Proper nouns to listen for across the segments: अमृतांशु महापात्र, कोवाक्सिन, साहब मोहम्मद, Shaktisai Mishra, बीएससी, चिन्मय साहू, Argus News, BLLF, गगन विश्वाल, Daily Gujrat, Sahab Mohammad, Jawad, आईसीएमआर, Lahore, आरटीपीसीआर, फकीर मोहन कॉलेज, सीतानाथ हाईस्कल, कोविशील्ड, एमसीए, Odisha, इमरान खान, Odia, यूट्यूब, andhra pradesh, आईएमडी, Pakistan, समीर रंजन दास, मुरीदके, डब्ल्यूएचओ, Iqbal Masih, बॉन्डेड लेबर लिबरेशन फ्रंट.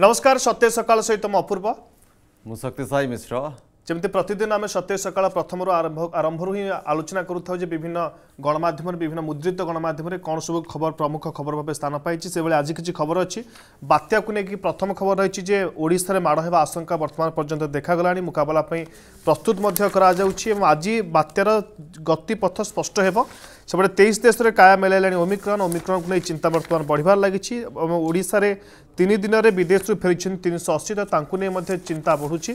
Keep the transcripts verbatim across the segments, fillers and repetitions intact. नमस्कार सतेज सकाळ सहित म अपूर्वा मु शक्तिसाई मिश्र जमते प्रतिदिन आम सतेज सकाळ प्रथम आरंभ आरंभ ही आलोचना करूँ जे विभिन्न गणमाध्यम विभिन्न मुद्रित गणमाध्यम कौन सब खबर प्रमुख खबर भाव स्थान पाई से आज किसी खबर अच्छी बात्या को लेकिन प्रथम खबर रही है ओडिशा में माड़ होगा आशंका वर्तमान पर्यंत देखागला मुकबला प्रस्तुत आज बात्यार गतिपथ स्पष्ट हो सबसे तेईस देश में काया मिलैला ओमिक्रॉन ओमिक्रॉन को लेकिन चिंता बर्तमान बढ़वार लगी ओडिशा तीन दिन में विदेश फेरी तीन सौ अशी तो चिंता बढ़ुची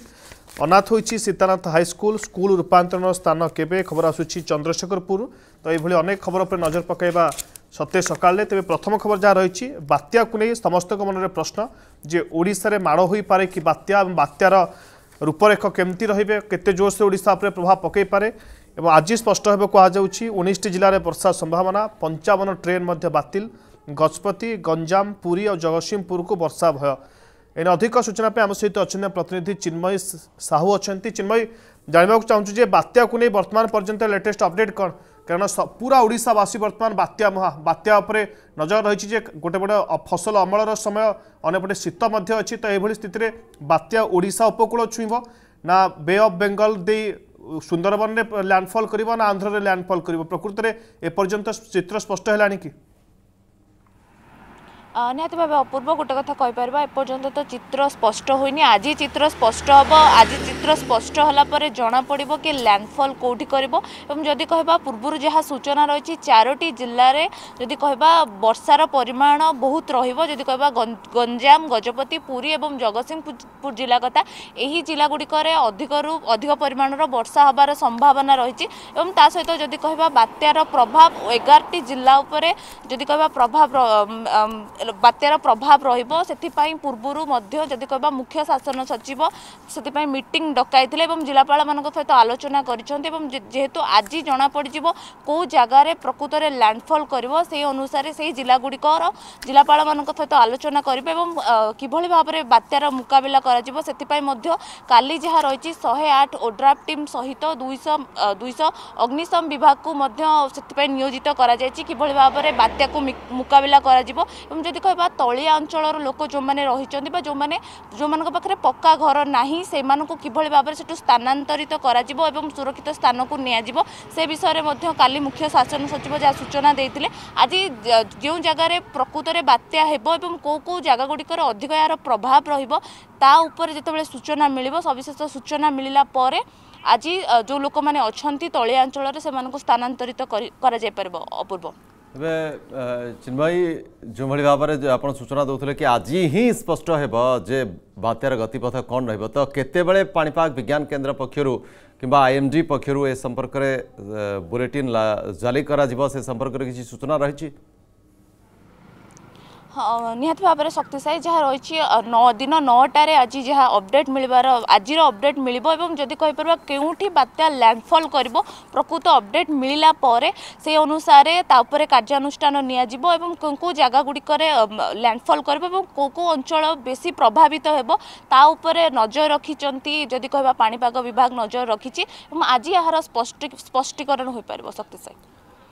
अनाथ होती सीतानाथ हाईस्कल स्कूल रूपांतरण स्थान केवे खबर आसूची चंद्रशेखरपुर तो ये अनेक खबर पर नजर पकड़ा सतेज सकाळ तेज प्रथम खबर जहाँ रही बात्या को नहीं समस्त मन में प्रश्न जे ओडिशा माड़ हो पाए कि बात्या बात्यार रूपरेख केमती रे के जोर से ओडिशा पर प्रभाव पकई पारे और आज स्पष्ट हो कहुच्छी उन्नीस जिले में वर्षा संभावना पंचावन ट्रेन बातिल गजपति गंजाम पुरी और जगत सिंहपुर को वर्षा भय इन अधिक सूचना पे आम सहित अच्छा प्रतिनिधि चिन्मय साहू अच्छा चिन्मय जानवाक चाहूँ बात्या को नहीं वर्तमान पर्यंत लेटेस्ट अपडेट कौन क्या पूरा ओडिशावासी वर्तमान बात्या मुहा बात्या नजर रही गोटे बड़े फसल अमलर समय अनेपटे शीत अच्छी तो यह स्थित में बात्या ओडिशा उपकूल छुईब ना बे ऑफ बेंगल दे सुंदरबन में लैंडफॉल करिबो ना आंध्र में लैंडफॉल करिबो प्रकृति में एपर्यंत चित्र स्पष्ट है कि निहती भाव अपूर्व गोटे कथा कहीपर एपर्तंत तो चित्र स्पष्ट होनी आज चित्र स्पष्ट हम आज चित्र स्पष्ट होगापर जमापड़ कि लैंडफॉल कौटी करदी कह पूर्व जहाँ सूचना रही चारोटी जिलार जदि कह वर्षार परिमाण बहुत रही कह गंजाम गजपति पुरी एवं जगत सिंहपुर जिला कथा यही जिलागुड़िक अधिक अधिक परिमाणर वर्षा हबार संभावना रही सहित जदि कह बात्यार प्रभाव एगारटी जिला जदि कह प्रभाव बात्यार प्रभाव रही पूर्व जदि कह मुख्य शासन सचिव से मीटिंग डकाई जिलापाल मान सहित आलोचना करेतु आज जमापड़ कौ जगार प्रकृत में लैंडफॉल करुसार से जिलागुड़िक जिलापाल मान सहित आलोचना करेंगे कि भाव में बात्यार मुकबिला काली जहाँ रही शहे आठ ओड्राफ टीम सहित दुईश दुईश अग्निशम विभाग को नियोजित कर बात्या को मुकबिला जदि कह तलिया अंचल लोक जो मैंने रही जो मैंने जो मान पाखे पक्का घर ना से कि भाव से स्थानांतरित कर सुरक्षित स्थान को निज्व से विषय में काली मुख्य शासन सचिव जहाँ सूचना देते आज जो जगार प्रकृत में बात्या एवं कौ कौ जगह गुड़िकर अधिक यार प्रभाव रहा जिते सूचना मिल सविशेष सूचना मिलला आज जो लोक मैंने अच्छा तलिया अंचल से स्थानांतरित करूर्व तेज चिन्मयी जो भाई भाव में आप सूचना दूसरे कि आज ही स्पष्ट जे बात्यार गतिपथ कौन रही तो केतेबेले पाणीपाग विज्ञान केन्द्र पक्षर कि आईएमडी पक्षर ए संपर्क में बुलेटिन जारी करा जिबो से संपर्क में किसी सूचना रही हाँ निहत भाव शक्तिशाई जहाँ रही नौ दिन नौटार आज जहाँ अपडेट मिलबार आज अपडेट मिल जदि कहपर के बात्या लैंडफॉल कर प्रकृत अपडेट मिलला से अनुसार तापर कार्यानुष्ठान एवं कौ जगह गुड़िक लैंडफॉल कर कौ कौ अंचल बेसी प्रभावित होपर नजर रखी जदि कह पाणीपाग विभाग नजर रखी आज यार स्पष्ट स्पष्टीकरण हो पार शक्तिशाई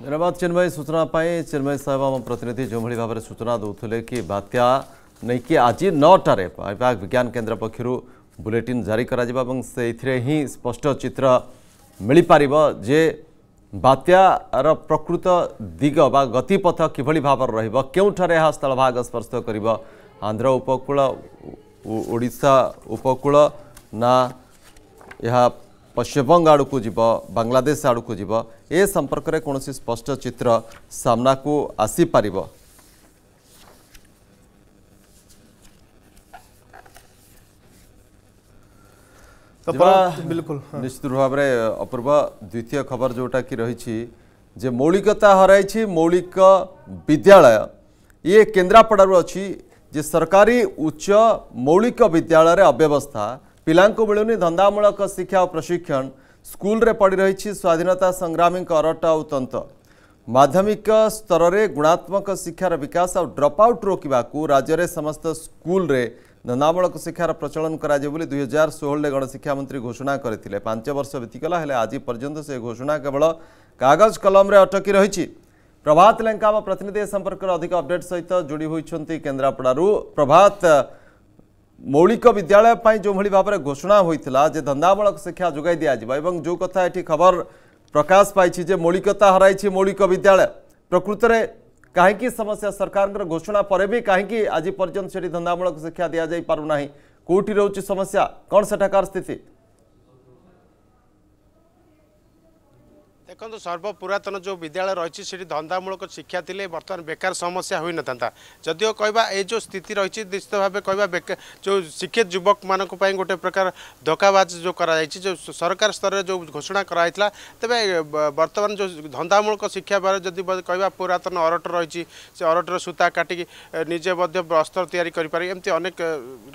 धन्यवाद चिन्मय सूचना चिन्मय साहब आम प्रतिनिधि जो भाई भाव में सूचना दूसरे कि बात्या नहीं कि आज नौटार पाणीपाग विज्ञान केन्द्र पक्षर बुलेटिन जारी करा एवं से ही स्पष्ट चित्र मिल पार जे बात्यार प्रकृत दिग बा गतिपथ किभली भाव रोठार यह स्थलभाग स्पर्श कर आंध्र उपकूल ओडिशा उपकूल ना यह पश्चिम बंग आड़ को जीव बांग्लादेश आड़ को जीव ए संपर्क में कौन स्पष्ट चित्र सामना को आसीपार बिल्कुल निश्चित भाव में अपूर्व द्वितीय खबर जोटा कि रही जे मौलिकता हराई मौलिक विद्यालय ये केन्द्रापड़ारू अच्छी जे सरकारी उच्च मौलिक विद्यालय अव्यवस्था पिलांको मिलुनी धंदामूलक शिक्षा और प्रशिक्षण स्कूल रे पड़ी रही स्वाधीनता संग्रामी अरट और तंत्र माध्यमिक स्तर में गुणात्मक शिक्षार विकास और ड्रॉप आउट रोकवाकू राज्य में समस्त स्कूल रे धंदामूलक शिक्षार प्रचलन कराइबोली दुई हजार षोहल गणशिक्षा मंत्री घोषणा करते पांच वर्ष बीतीगला हेले आज पर्यंत से घोषणा केवल कागज कलम रे अटकी रही प्रभात लेंका प्रतिनिधि संपर्क अधिक अपडेट सहित जोड़ी होती केन्द्रापड़ारू प्रभात मौलिक विद्यालय पर जो भाई भाव में घोषणा होता जे धंदामूलक शिक्षा जोगाई दिज्व और जो कथा ये खबर प्रकाश पाई जे मौलिकता हराई मौलिक विद्यालय प्रकृत में कहीं समस्या सरकार घोषणा पर भी कहीं आज पर्यटन से धंदामूलक शिक्षा दि जाई पारना कौटी रोच समस्या कौन सेठाकार स्थिति देखो सर्व पुरातन जो विद्यालय रही है धंदामूलक शिक्षा थी बर्तमान बेकार समस्या हो ना जदिव कहवा ये जो स्थिति रही निश्चित भाव कह जो शिक्षित युवक मान गोटे प्रकार धोखाबाज जो कराई जो सरकार स्तर में जो घोषणा कराई तेरे बर्तमान जो धंदामूलक शिक्षा बारे जब कह पुरातन अरट रही अरटर सूता काटिकी निजे वस्त्र तैयारी एमती अनेक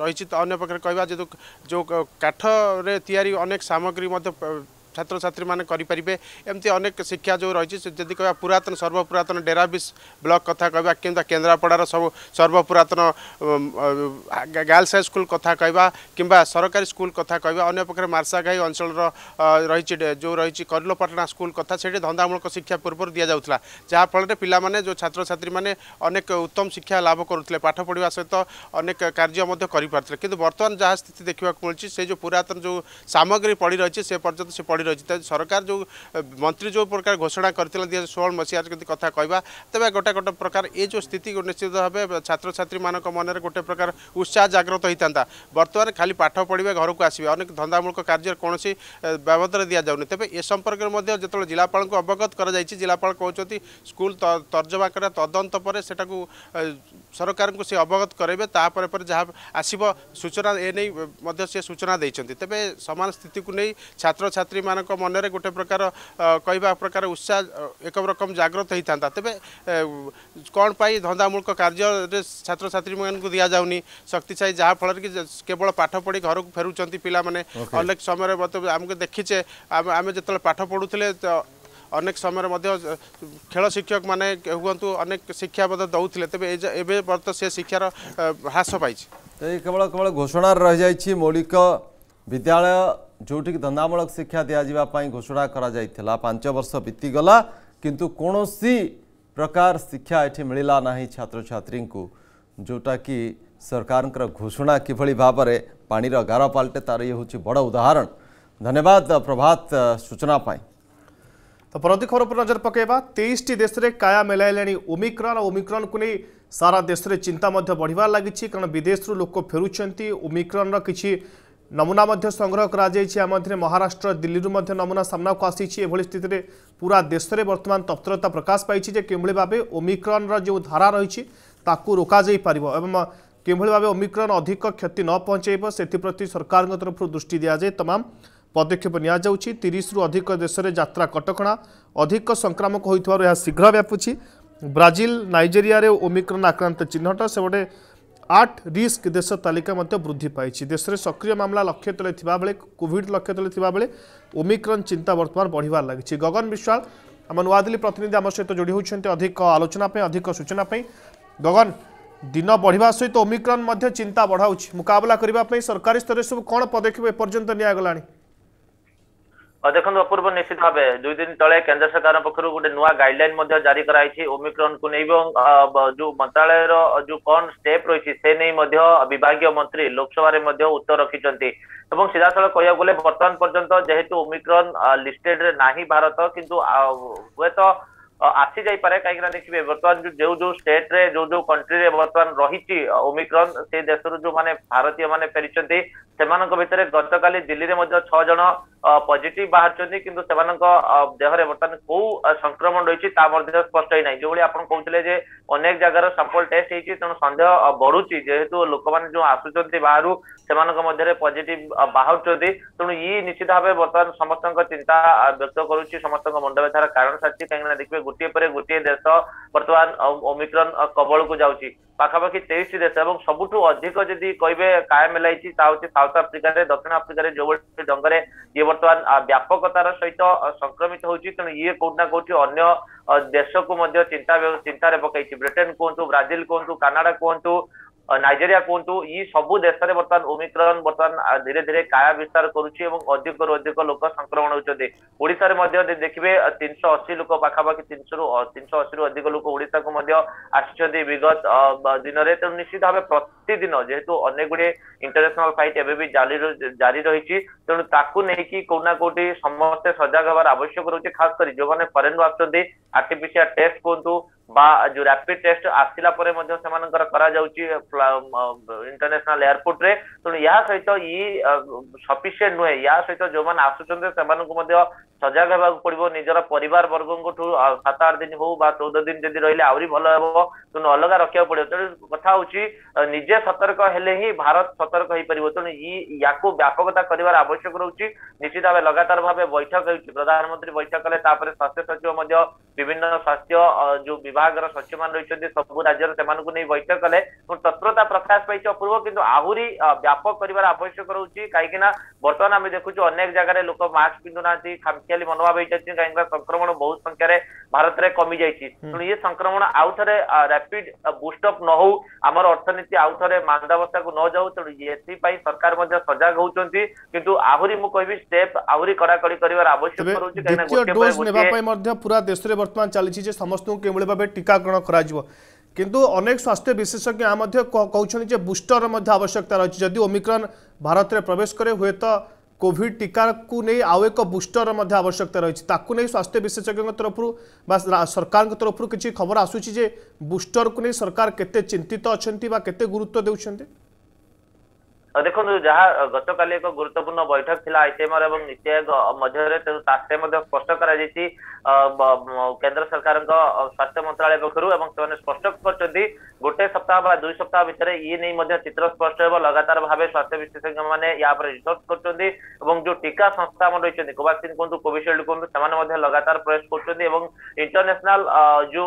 रही अन्य प्रकार कहवा जो काठरे तैयारी अनेक सामग्री छात्र छात्री माने करि परिबे एमती अनेक शिक्षा जो रही जदि कहवा पुरातन सर्वपुरातन डेराबिस ब्लॉक कथा कहवा किंवा केन्द्रापड़ार सब सर्वपुरातन गर्ल्स हाई स्कूल कथा कहवा किंवा सरकारी स्कूल कथा कहवा अन्य प्रकार मार्साघाई अंचल रही जो रही करलोपाटना स्कूल कथा से धंदामूलक शिक्षा पूर्व दि जाऊला जहाँफल पिला माने जो छात्र छात्री माने अनेक उत्तम शिक्षा लाभ करुते पाठ पढ़ा सहित अनेक कार्य कि बर्तमान जहाँ स्थिति देखा मिली से जो पुरातन जो सामग्री पड़ी रही से पर्यटन से पड़ी सरकार जो मंत्री जो प्रकार घोषणा करते दुई हजार षोह मसीह जब कथा कहवा तेज गोटे गोटे प्रकार ये जो स्थिति निश्चित भाव छात्र छात्री मान मन में गोटे प्रकार उत्साह जागृत होता बर्तमान खाली पाठ पढ़े घर को आसवे अनेक धंदामूलक कार्य कौन बाबद में दि जाऊनि तेज ए संपर्क में जो जिलापाल को अवगत कर जिलापाल कहते स्कूल तर्जमा कर तदंत पर सरकार को सी अवगत करेंगे तापर जहाँ आसव सूचना एने सी सूचना देते तेरे सामान स्थिति को नहीं छात्र छात्री मान मन में गोटे प्रकार कहवा प्रकार उत्साह एक रकम जागृत होता था तेरे कौन पाई धंदामूलक कार्य छात्र छात्री मान दि जाऊनि शक्तिशाई जहाँफल कि केवल पाठ पढ़ी घर को फेरुंट पाने अनेक समय आमको देखीचे आम जो पाठ पढ़ुले अनेक समय खेल शिक्षक मैंने हूँ अनेक शिक्षा दौले तेरे बर्त से शिक्षार ह्रास पाई केवल केवल घोषणा रही जा मौलिक विद्यालय जोटि धंदामूलक शिक्षा दि जावाई घोषणा करा पांच वर्ष बीतीगला किंतु कौन सी प्रकार शिक्षा ये मिलला ना छात्र छात्री को जोटा कि सरकार घोषणा किभली भाव में पानी गार पाल्टे तार ये हूँ बड़ उदाहरण। धन्यवाद प्रभात सूचना पाई। तो परवर्ती खबर पर नजर पकेबा तेईस टी देश में काया मिलैले ओमिक्रॉन। ओमिक्रॉन को नहीं सारा देश में चिंता बढ़वार लगी कारण विदेश लोक फेरुंट ओमिक्रॉन किसी नमूना मध्य संग्रह कर महाराष्ट्र दिल्ली नमूना सामना को आसी स्थित में पूरा देश में वर्तमान तत्परता प्रकाश पाई कि भाव ओमिक्रॉन जो धारा रही रोका जाई पारिबो एवं कि भाव ओमिक्रॉन अधिक क्षति न पहुंचाइबो सेति सरकार तरफ दृष्टि दिया जाए तमाम पदक्षेप नियाजाउछि। तीस रु अधिक देश में यात्रा कटकणा अधिक संक्रामक होइथवार यह शीघ्र व्यापुछि। ब्राजिल नाइजेरिया रे ओमिक्रॉन आक्रांत चिन्हट सेबडे आठ रिस्क देश तालिका वृद्धि पाई। देश में सक्रिय मामला लक्ष्य तले थिबा बेले कोविड लक्ष्य तले थिबा बेले ओमिक्रॉन चिंता वर्तमान बढ़वार लगी। गगन विश्वाल आम नूआदिल्ली प्रतिनिधि आम सहित जोड़ी होती अधिक आलोचना अधिक सूचना। गगन दिन बढ़ा सहित ओमिक्रॉन चिंता बढ़ाऊ मुकबला करने सरकारी स्तर सब कौन पदक्षेप एपर्यंत निगला। देखो अपूर्व निश्चित भाव दुई दिन तले केन्द्र सरकार पक्ष गोटे नुआ गाइडलाइन जारी कराई ओमिक्रॉन को नहीं जो मंत्रालय जो कौन स्टेप रही से नहीं विभागीय मंत्री लोकसभा उत्तर रखिंट एवं सीधा साल कह गले बर्तमान पर्यटन जेहेतु ओमिक्रॉन लिस्टेड रे ना भारत किंतु हे तो आसी जाई पारे कहीं देखिए बर्तमान जो जो स्टेट रे जो जो कंट्री रे बर्तमान रही ओमिक्रॉन से देश जो माने भारतीय माने फेरी से गत काली दिल्ली रे छह जन पॉजिटिव बाहर किंतु से देहरे बर्तमान कौ संक्रमण रही स्पष्ट ही ना जो भाई आप कहते अनेक जगार सैंपल टेस्ट होती तेणु सन्देह बढ़ुची जेहेतु लोक मैंने जो आसुंच बाहर से पॉजिटिव बाहर तेणु ये निश्चित भाव बर्तमान समस्त चिंता व्यक्त करुच्ची समस्त मुंड व्यथार कारण सारी कहीं देखिए गोटे पर गोटे देश बर्तमान ओमिक्रॉन कबल को जाऊँगी पाखापाखि तेईस देश और सबुठू अधिक जदि कहे कायम मिलाई साउथ आफ्रिका दक्षिण आफ्रिका जो ढंग से ये बर्तमान व्यापकतार सहित संक्रमित होती तेणु ये कौटना कौट अन्य देश को चिंता चिंतार पकई ब्रिटेन कहतु ब्राजिल कहतु कानाडा कहतु नाइजेरिया कहतु ये सबू देश में बर्तमान ओमिक्रॉन बर्तमान धीरे धीरे काया विस्तार करुच्ची अधिक रु अधिक लोक संक्रमण होते ओडिशा देखिए तीन सौ अशी लोक पाखापाखि तीन सौ तीन सौ अशी रु अधिक लोक ओडिशा को आसिछन्ति विगत दिन में तेणु निश्चित भाव प्रतिदिन जेहेतु अनेक गुड़े इंटरनेशनल फाइट एवं जारी जारी रही तेणु ताकू नहीं कोना कोटी समस्ते सजग हमार आवश्यक रोचे खास कर जो मैंने फरेन आसुच्च आरटीपीसीआर टेस्ट कहतु बा जो रैपिड टेस्ट आसिला परे मध्य सेमानकर करा जाउची इंटरनेशनल एयरपोर्ट रे तो या सहित तो ये सफिशिएंट नुहे या सहित तो जो मान आसुचंदे सेमान को मध्य सजग हेबाक पड़ो निजर परिवार वर्गों सात आठ दिन हो बा चौदह दिन जदि रहिले आवरी भल हेबो तो अलग रखा पड़ो तेणु कथा होची निजे सतर्क हेले ही भारत सतर्क हो पार तेणु ये या व्यापकता कर आवश्यक रोची निश्चित भाव लगातार भाव बैठक होती प्रधानमंत्री बैठक कले स्वास्थ्य सचिव विभिन्न स्वास्थ्य जो विभाग सचिव मान रही सब राज्य से नहीं बैठक कले तत्परता प्रकाश पाई अपूर्व किंतु आहरी व्यापक कर आवश्यक रोचे कहीं बर्तमान आम देखुचु अनेक जगह लोक मास्क पिंधुना खामखियाली मनोभाव होती कहीं संक्रमण बहुत संख्यार भारत में कमी जाइए तेणु ये संक्रमण आउ थे रैपिड बुस्टअप न हो आम अर्थनीति आउ थे मंदावस्था को न जाऊ तेणु ये सरकार सजग होती किंतु आहरी मु कहि स्टेप आहरी कड़ाकड़ी कर आवश्यक रोचे कहीं वर्तमान चली समस्त किभली भाव टीकाकरण करा किंतु अनेक स्वास्थ्य विशेषज्ञ यहाँ कहते बूस्टर आवश्यकता रही जदि ओमिक्रॉन भारत में प्रवेश करे हुए तो कोविड टीका को नहीं आउ एक बूस्टर आवश्यकता रही नहीं स्वास्थ्य विशेषज्ञ तरफ सरकार तरफ किसी खबर आसूची जे बूस्टर को नहीं सरकार केते चिंतित अच्छी केते गुरुत्व देउछन्ते देखो जहाँ गत काली एक गुरुत्वपूर्ण बैठक थी आईसीएमआर और नीति आयोग मध्य तेनाली स्पष्ट कर केंद्र सरकार स्वास्थ्य मंत्रालय पक्षर स्पष्ट करते गोटे सप्ताह बा दुई सप्ताह भितर ये नहीं चित्र स्पष्ट हो लगातार भाव स्वास्थ्य विशेषज्ञ मैंने या रिसर्च कर जो टीका संस्था रही कोवाक्सिन कहतु कोविशील्ड कहतु से लगातार प्रयास कर इंटरनेशनल जो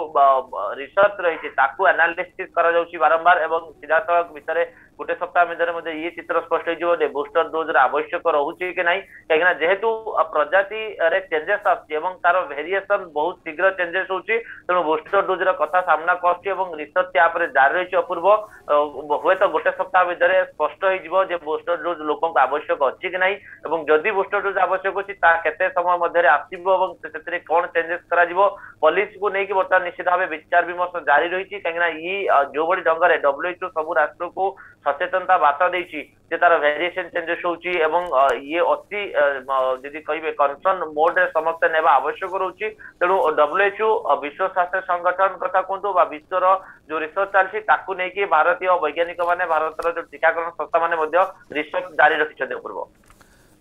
रिसर्च रही एनालिसिस कर बारंबार सीधासख भितर गोटे सप्ताह भितर ये चित्र स्पष्ट हो बूस्टर डोज आवश्यक रोचे कि नहीं कहीं जेहेतु प्रजाति चेंजेस आसम तार भेरिएसन बहुत शीघ्र चेंजेस होती तेणु बूस्टर डोज रहा सामना कर रिसर्च या जारी रही अपूर्व हूँ तो गोटे सप्ताह भितर स्पष्ट हो बूस्टर डोज लोक आवश्यक अच्छी कि नहीं जदि बूस्टर डोज आवश्यक अच्छी केते समय मध्य आसवे कौन चेंजेस कर पॉलिसी को लेकिन बर्तमान निश्चित भाव विचार विमर्श जारी रही कहीं जो भाई ढंग से डब्ल्यूएचओ सब राष्ट्र को सचेतनता बार्ता देती तार वेरिएशन चेंजेस होची एवं ये अति जी कहे कंसर्न मोड समस्त ने आवश्यक रोचे तेणु डब्ल्यूएचओ विश्व स्वास्थ्य संगठन कथा कहतु विश्वर जो रिसर्च चलती नहीं भारतीय वैज्ञानिक मैंने भारत जो टीकाकरण संस्था मैंने रिसर्च जारी रखिंट पूर्व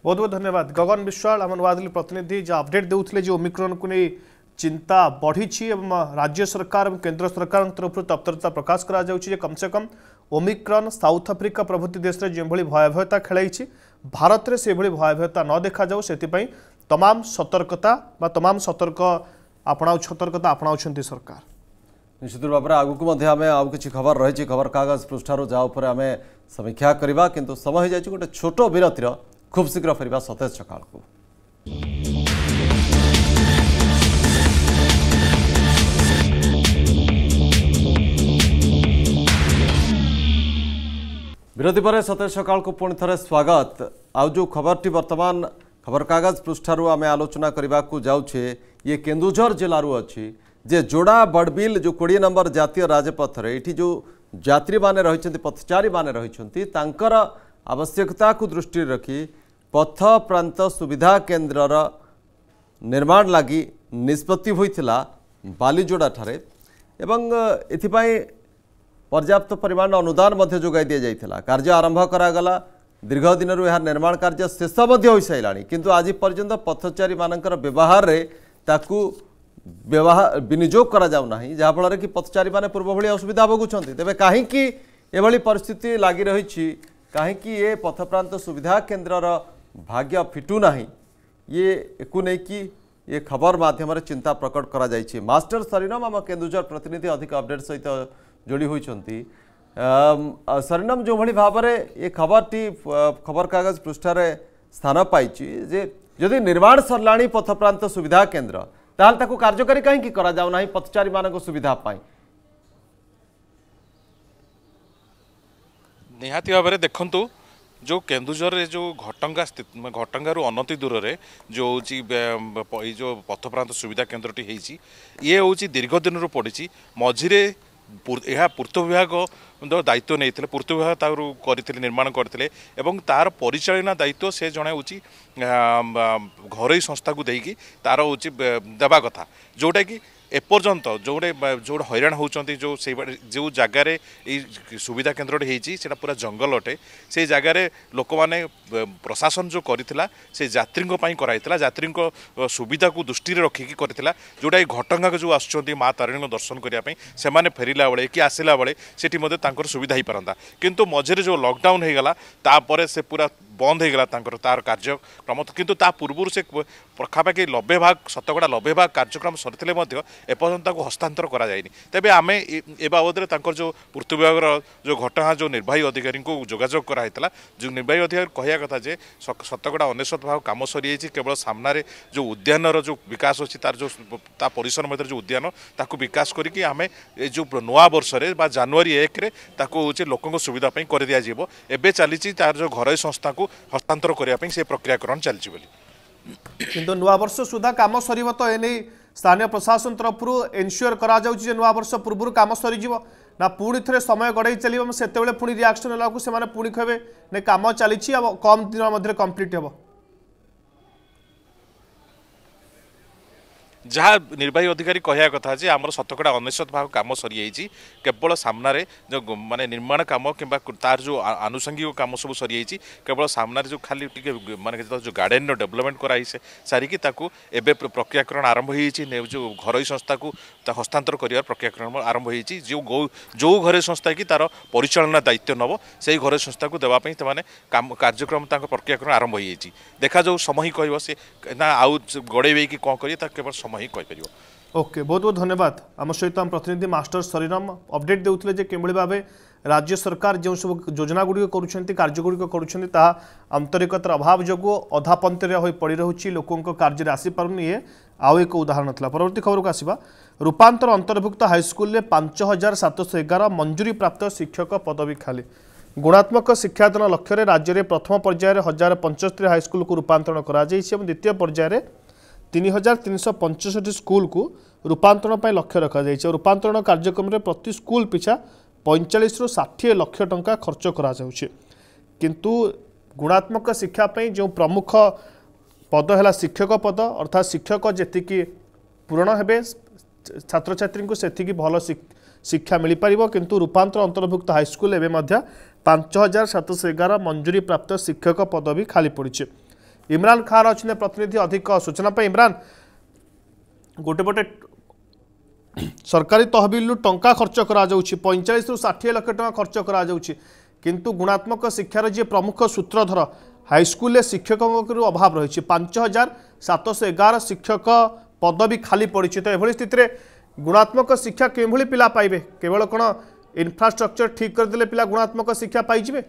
बहुत बहुत धन्यवाद गगन विश्वाल आम नुआदिल्ली प्रतिनिधि जो अपडेट देते ओमिक्रॉन को नहीं चिंता बढ़ी राज्य सरकार और केंद्र सरकार तरफ तत्परता प्रकाश कर कम से कम ओमिक्रॉन साउथ अफ्रीका प्रभृति देश में जो भयावहता खेलाई भारत में से भयावहता न देखा जाऊ से तमाम सतर्कता तमाम सतर्क अपना सतर्कता अपना सरकार निश्चित रूप में आगू आउ कि खबर रही खबर कागज पृष्ठार जहाँ आम समीक्षा करवा किंतु समय हो जाए गोटे छोट विरतिर खूब शीघ्र फेरवा सतेज सकाल को विरोधी पर सतेज सकाल को पुणी थे स्वागत आउ जो खबर टी बर्तमान खबरकागज पृष्ठार आम आलोचना करने को जाऊे ये केन्दुझर जिलू अच्छी जे जोड़ा बड़बिल जो कोड़े नंबर जातीय राजपथ रे ये जो यात्री माने रही पथचारी माने रही आवश्यकता को दृष्टि रखी पथ प्रांत सुविधा केन्द्रर निर्माण लगी निष्पत्ति होता बालीजोड़ा ठारे एवं एथिपाई पर्याप्त परिमाण अनुदान मध्य जोगाई दिया जाइथिला कार्य आरंभ करागला दीर्घ दिन यह निर्माण कार्य शेष हो साराणी किंतु आज पर्यंत पथचारी मानकर व्यवहार रे ताकू व्यवहार विनियोग करा जाउ नाही जहाँ फल कि पथचारी माने पूर्व भली असुविधा भोगुछन्ति तेबे काहे कि एभली परिस्थिति लागी रहिछि काहे कि ये पथप्रांत सुविधा केन्द्रर भाग्य फिटू नाही ये एकु नै कि ये खबर माध्यम चिंता प्रकट करा जाइछि मास्टर सरिनम आम केन्दुझर प्रतिनिधि अधिक अपडेट सहित जोड़ी होती सरिनम जो भाई भाव में ये खबरटी खबरकागज पृष्ठार स्थान पाई जे जदि निर्माण सरला पथप्रांत सुविधा केन्द्र ताको कार्यकारी कहीं पथचारी मान सुविधा पाई निहाती भाव में देखूँ जो केन्दुझर रे जो घटंगा घटंगारू अनति दूर रे जो हूँ जो पथप्रांत सुविधा केन्द्रटी होती ये हूँ दीर्घ दिन पड़ी मझीरे यह पूर्त विभाग दायित्व नहीं पूर्त विभाग तार निर्माण करते तार परिचालना दायित्व से जड़े हूँ घर संस्था को देकी तार हूँ देवा कथा जोटा कि एपर्यंत जोड़े जो हैरान होती जो से जो जगार सुविधा केन्द्रटे होता पूरा जंगल अटे से जगार लोक मैंने प्रशासन जो करता से जात्री कराई जात्री सुविधा को दृष्टि रखिकी कर जोटा घटगाँ जो आसुँच माँ तारिणी दर्शन करने से फेरला बेले कि आसला बेले से सुविधा हो पारंता किंतु मझेरे जो लॉकडाउन होगा तापर से पूरा बंद होगा तार कार्यक्रम किंतु ता पूर्व से पखापाखि नब्बे भाग शतकड़ा नब्बे भाग कार्यक्रम सरी एपर्यंत हस्तांतर करा जाइनी तेबे आमे ए बाबद जो पूर्त विभाग जो घटना जो निर्वाही अधिकारी को जोगाजोग कराइला जो निर्वाही अधिकारी कहया कथा जे शतकड़ा अनेशत भाव कम सरी केवल सामना रे जो उद्यानर जो विकास अच्छी तार जो ता परिसर मध्य जो उद्यान ताकू विकास करी आमे जो नुआ वर्ष रे बा जनवरी एक रे ताकू होचे लोकंको सुविधा पई कर दिया जीवो एबे चली तार जो घरई संस्था को हस्तांतर करिया पई से प्रक्रियाकरण चलची बोली किंतु नुआ वर्ष सुधा काम सरीबो तो एने स्थानीय प्रशासन तरफ एनश्योर करा जे नुआ वर्ष पूर्व काम सरीज ना पुणी थे समय गड़े चलो से पुणी रिएक्शन होगा से पुणी कहे ना कम चली कम दिन मध्य कंप्लीट हे जहाँ निर्वाही अधिकारी कहया कथा जे आमर शतकड़ा अनेशत भाव कम सरी केवल सामना रे जो माने निर्माण कम कि तार जो आनुषंगिक कम सब सरी केवल सामना रे जो खाली टे माने जो गार्डन रो डेवलपमेंट कराई से सारिकी ताकू एबे प्रक्रियाकरण आरंभ हो जो घरोई संस्था को हस्तांतर कर प्रक्रियाकरण आरंभ होती जो गौ जो घरोई संस्था कि तार परिचालना दायित्व नब से घरोई संस्था को देवाई कार्यक्रम प्रक्रियाकरण आरंभ होती देखा जाऊ समय कह से ना आउ गड़े कि कौन करिए केवल समय कही ओके बहुत बहुत धन्यवाद आम सहित आम प्रतिनिधि मास्टर सरीराम अपडेट देउथिले जे केमळी भाबे राज्य सरकार जो सब योजना गुड़ी करुछंती कार्य गुड़ी करुछंती ताहा आंतरिकतार अभाव जोगु अधापंतरे होई पड़ी रहुछि लोकंक कार्य राशि परनी ये आउ एक उदाहरण थला परवर्ती खबर को आसीबा रूपांतर अंतर्भुक्त हाईस्कल में पांच हजार सात सौ एगार मंजूरी प्राप्त शिक्षक पदवी खाली गुणात्मक शिक्षादान लक्ष्य में राज्य में प्रथम पर्यायर हजार पंचहत्तर हाईस्कल को रूपांतरण कर द्वितीय पर्यायर तीन हजार तीन सौ पंचष्टि स्कूल को रूपांतरण पर लक्ष्य रखा जाए रूपांतरण कार्यक्रम में प्रति स्कूल पिछा पैंचाश रु षाठी लक्ष टा खर्च करा किंतु गुणात्मक शिक्षा पर जो प्रमुख पद है शिक्षक पद अर्थात शिक्षक जी पूरण हे छात्र छात्री को सेतिकी भल शिक्षा मिल पार किंतु रूपांतर अंतर्भुक्त हाईस्कल एवं पांच हजार सात सौ एगार मंजूरी प्राप्त शिक्षक पद भी खाली पड़ी इमरान खान अच्छे प्रतिनिधि अधिक सूचना पर इमरान गोटे पटे सरकारी तहबिलु टंका खर्च करा पैंचाश रु षाठी लक्ष टा खर्च करा किंतु गुणात्मक शिक्षार जी प्रमुख सूत्रधर हाईस्कल में शिक्षक अभाव रही पांच हजार सात सौ एगार शिक्षक पद भी खाली पड़ी तो यह स्थित गुणात्मक शिक्षा किभली पिला पाइबे केवल कौन इनफ्रास्ट्रक्चर ठीक करदे पिला गुणात्मक शिक्षा पाइबे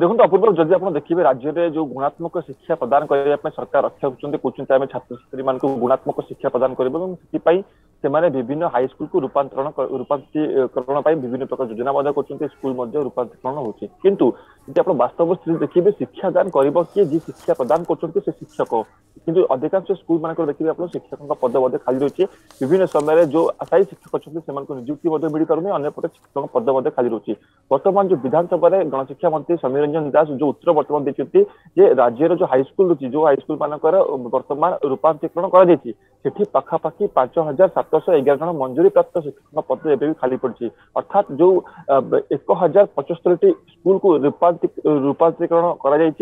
देखो अपूर्व जदि आप देखिए राज्य में जो गुणात्मक शिक्षा प्रदान करने सरकार रक्षा करें आम छात्र छात्री मान गुणात्मक शिक्षा प्रदान करें से विभिन्न हाईस्कल को रूपांतरण रूपांतरण विभिन्न प्रकार योजना कर स्कूल रूपांतरण होती किंतु जब आप वास्तव स्थिति देखिए शिक्षादान कर किए जी शिक्षा प्रदान कर शिक्षक किंतु अधिकांश स्कूल मानक देखिए आप शिक्षकों का पद खाली रही है विभिन्न समय जो आशायी शिक्षक अच्छे से नियुक्ति मिल पारे अनेकपटे शिक्षकों पद मध्य खाली रही बर्तमान जो विधानसभा गणशिक्षा मंत्री समीर रंजन दास जो उत्तर बर्तमान देखते राज्य जो हाईस्कल रही जो हाईस्कल मानक बर्तमान रूपांतरण करापाखि पांच हजार सात सौ एगार जन मंजूरी प्राप्त शिक्षकों पद एवं खाली पड़ी अर्थात जो एक हजार पचहत्तर स्कूल को रूपांतरण कर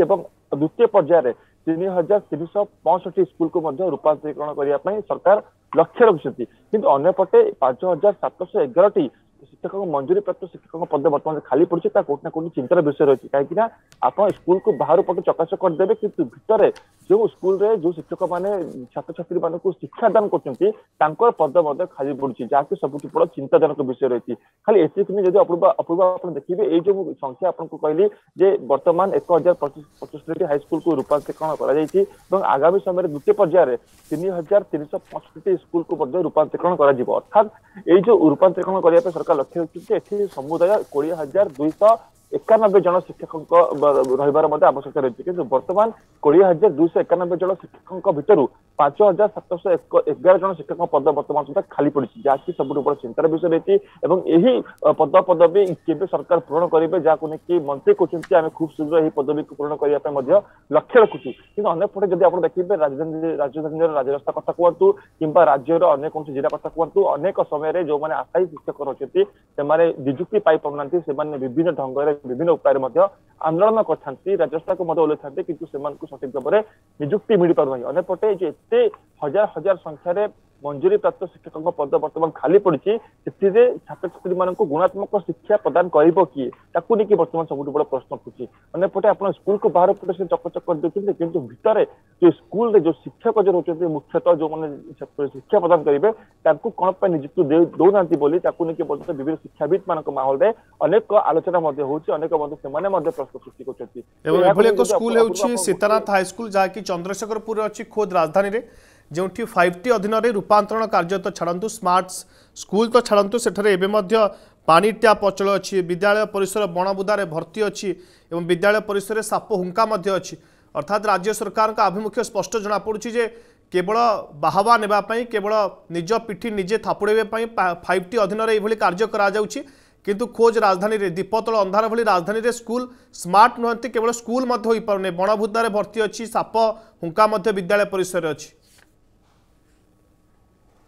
द्वितीय पर्यायर तीन हजार तीन सौ पैंसठ स्कूल को रूपांतरण करने सरकार लक्ष्य रखुंट किंतु अन्यपटे पांच हजार सात सौ एगार शिक्षक मंजूरी प्राप्त शिक्षकों पद बर्तमान खाली पड़ी कौटना कौट चिंतार विषय रही है कहीं आप स्कूल को बाहर पटे चकाश करदे किंतु भितर जो स्कूल रे जो शिक्षक मैंने छात्र छात्री मान शिक्षादान कर पद मध्य खाली पड़ी जहाँकि सबुठ बड़ा चिंताजनक विषय रही खाली एसी जब अपूर्व अपूर्व आप देखिए ये जो संख्या आपको कहली बर्तमान एक हजार पचीस पचहत्तर हाईस्कल को रूपांतरण कर आगामी समय द्वितीय पर्यायर तीन हजार तीन सौ पैंसठ स्कूल को रूपांतरण कर अर्थात ये जो रूपांतरण करने सरकार शिक्षक लक्ष्य होती समुदाय कोड़े हजार दुईश एकानबे जन शिक्षक रही आवश्यकता रही है। बर्तमान कोड़े हजार दुईश एकानबे जन शिक्षक भितर पांच हजार सातश एगार जन शिक्षक पद बर्तमान सुधा खाली पड़ी जहाँकि सब बड़ चिंतार विषय रही है। पद पदवी केवे सरकार पूरण करेंगे जहाँ लेकिन मंत्री कहते हैं खूब शीघ्र यह पदवी को पूरण करने लक्ष्य रखुचु कि अनेक पटे जब आप देखिए राजधानी राजधानी राजरास्ता कथ कहतु किंवा राज्य अनेक कौन जिला कथ कहतु अनेक समय जो मैंने आशायी शिक्षक रही से निजुक्ति पाई पाना से विभिन्न ढंग विभिन्न उपाय आंदोलन करते राजस्था को ओल्लता कि सठिक भाव में निजुक्ति मिल पारना अनेक पटे एते हजार हजार संख्यार मंजूरी प्राप्त शिक्षकों पद बर्तमान खाली पड़ी से छात्र छात्री मान गुणात्मक शिक्षा प्रदान कर किए ताकू लेकिन बर्तमान सब बड़ा प्रश्न उठूँ। अनेक पटे आप स्कूल को बाहर पटे से चकचक कर देखते किंतु भितर जो स्कूल जो शिक्षक जो रोचे मुख्यतः जो मैंने शिक्षा प्रदान करेंगे कौन पर निजुक्ति दौना लेकिन बर्तमान विभिन्न शिक्षाविद मान माहौल में अनेक आलोचना होने सृष्टि कर सीतानाथ हाईस्कल जहाँकि चंद्रशेखरपुर अच्छी खोद राजधानी जो फाइव टी अधीन रूपांतरण कार्य तो छाड़ू स्मार्ट स्कूल तो छाड़ू से पानी टैप अचल अच्छी विद्यालय परिसर बणबुदार भर्ती अच्छी एवं विद्यालय परिसर साप हुंका अच्छी अर्थात राज्य सरकार का आभिमुख्य स्पष्ट जनापड़ी जे केवल बाहवा नेवाई केवल निज पिठी निजे थापुड़ाई फाइव टी अधीन ये कार्य करूँ खोज राजधानी दीपतल अंधार भली राजधानी स्कूल स्मार्ट नुहति केवल स्कूल हो पारे बणबुदार भर्ती अच्छी साप हुंका विद्यालय परिसर अच्छी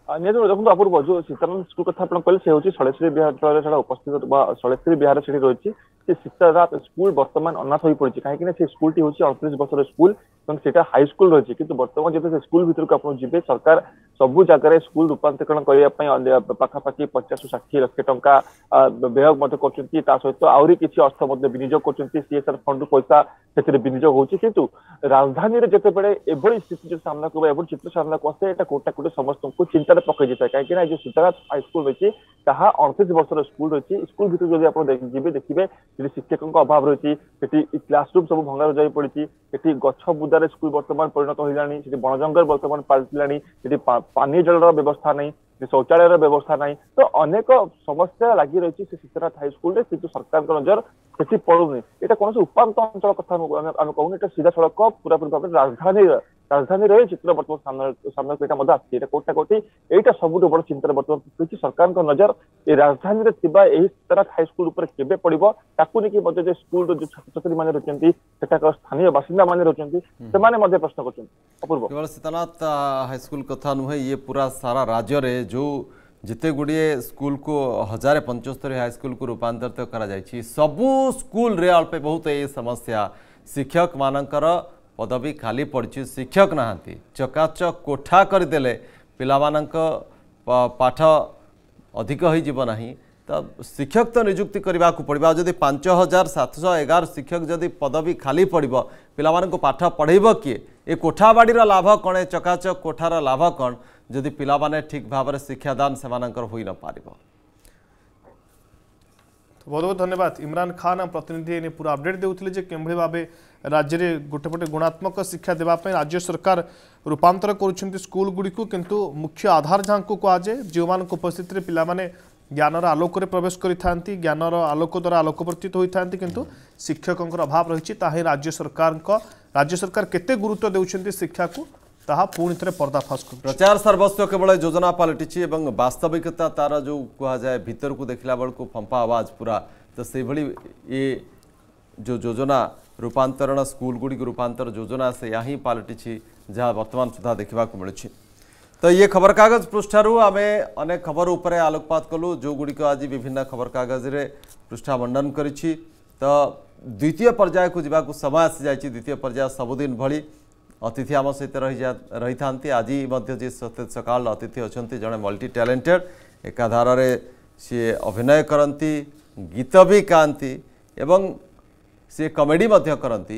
निहत देखो अपूर्व जो सीताराम स्कूल कथ कहले से हूँ शैलेश्वरी विहार उपस्थित शैलेश्वरी विहार से रही है सीताराम स्कूल बर्तमान अनाथ हो पड़ी कहीं स्कूल टी हूँ अड़तीस बर्ष स्कूल से हाई स्कूल रही है कि बर्तमान जब स्कूल भीतर को आप जी सरकार सबू जगह स्कूल रूपांतरण करने पखापाखि पचास षाठी लक्ष टा व्यय करसत आहरी किसी अर्थ विनियोग कर सीएसआर फंड पैसा से विनियोग होती कितु राजधानी जिते बड़े एभली स्थिति सामना एभली चित्र सामना को आसे कोटा कोटे समस्त को चिंतार पकई जाए कहीं जो सीतानाथ हाईस्कल रही अड़तीस वर्ष स्कूल रही है स्कूल भीतर जब आप जी देखिए ये शिक्षकों अभाव रही है क्लासरूम सब भंगार जाई पड़ी ये गछ बुदार स्कूल बर्तमान परिणत होगानी बण जंगल बर्तमान पलटिलानी पानी जलर व्यवस्था नहीं शौचालय व्यवस्था नहीं तो अनेक समस्या लगी रही है सीतानाथ हाईस्कल किंतु सरकार नजर से पड़ूनी यहाँ कौन उपात अंचल कथा कहूँ सीधा सड़क पूरा पूरी भाव में राजधानी राजधानी रही चित्र बर्तमान सामना आसी कौटा कौटी यहाँ सब बड़ चिंतार बर्तमान सरकार नजर ये राजधानी सीतानाथ हाईस्कल केवे पड़ो ताकू लेकिन स्कूल जो छात्र छात्री मैंने रही स्थानीय बासिंदा मैंने रही से प्रश्न कर सीतानाथ हाईस्कल कथा नुहे ये पूरा सारा राज्य में जो जिते गुड़े स्कूल को हजार पंचस्तरी हाईस्कल को रूपांतरित कर सबू स्कूल रे अल्प बहुत ये समस्या शिक्षक मानकर पदवी खाली पड़ी शिक्षक नहांती चकाचक कोठा करदेले पिलामानक पाठ अधिक हो जीवन नहीं तो शिक्षक तो नियुक्ति करने को पड़ो जब पांच हजार सात सौ एगार शिक्षक जदि पदवी खाली पड़ो पिलामानक पाठ पढ़ेब किए ये कोठाबाड़ीर लाभ कण चकाचक कोठार लाभ कण जदि पिलामाने ठीक भाव में शिक्षादान से हो न पार। तो बहुत बहुत धन्यवाद इमरान खान आम प्रतिनिधि पूरा अपडेट देते किभली भाव राज्य में गोटेपटे गुणात्मक शिक्षा देवाई राज्य सरकार रूपांतर कर स्कूल गुड़ी को किंतु मुख्य आधार जहाँ को कहुए जो मान उपस्थित पाने ज्ञानर आलोक में प्रवेश करें ज्ञानर आलोक द्वारा आलोकवर्तित होता किंतु शिक्षकों अभाव रही ताही राज्य सरकार राज्य सरकार केते गुरुत्व देउछन्ति शिक्षा को ताहा पूर्ण तरह पर्दाफाश कर प्रचार सर्वस्व केवल योजना पलटि एवं वास्तविकता तार जो कहुए भीतर को देखला बेल को फंपा आवाज पूरा तो से ये जो योजना रूपांतरण स्कूल गुड़ी रूपांतर योजना से यहाँ पलटि जहाँ वर्तमान सुधा देखा मिलूँ। तो ये खबर कागज पृष्ठार आम अनेक खबर उपर आलोकपात कलु जो गुड़िक आज विभिन्न खबर कागज रे पृष्ठा मंडन कर तो द्वितीय पर्याय को जावाक समय आसी जा द्वितीय पर्याय सबुदिन भली अतिथि आम सहित रही जा रही था आज जी सतेज सकाल अतिथि अच्छा जड़े मल्टी टैलेंटेड एकाधार सी अभिनय करती गीत भी गाती एवं सी कमेडी करती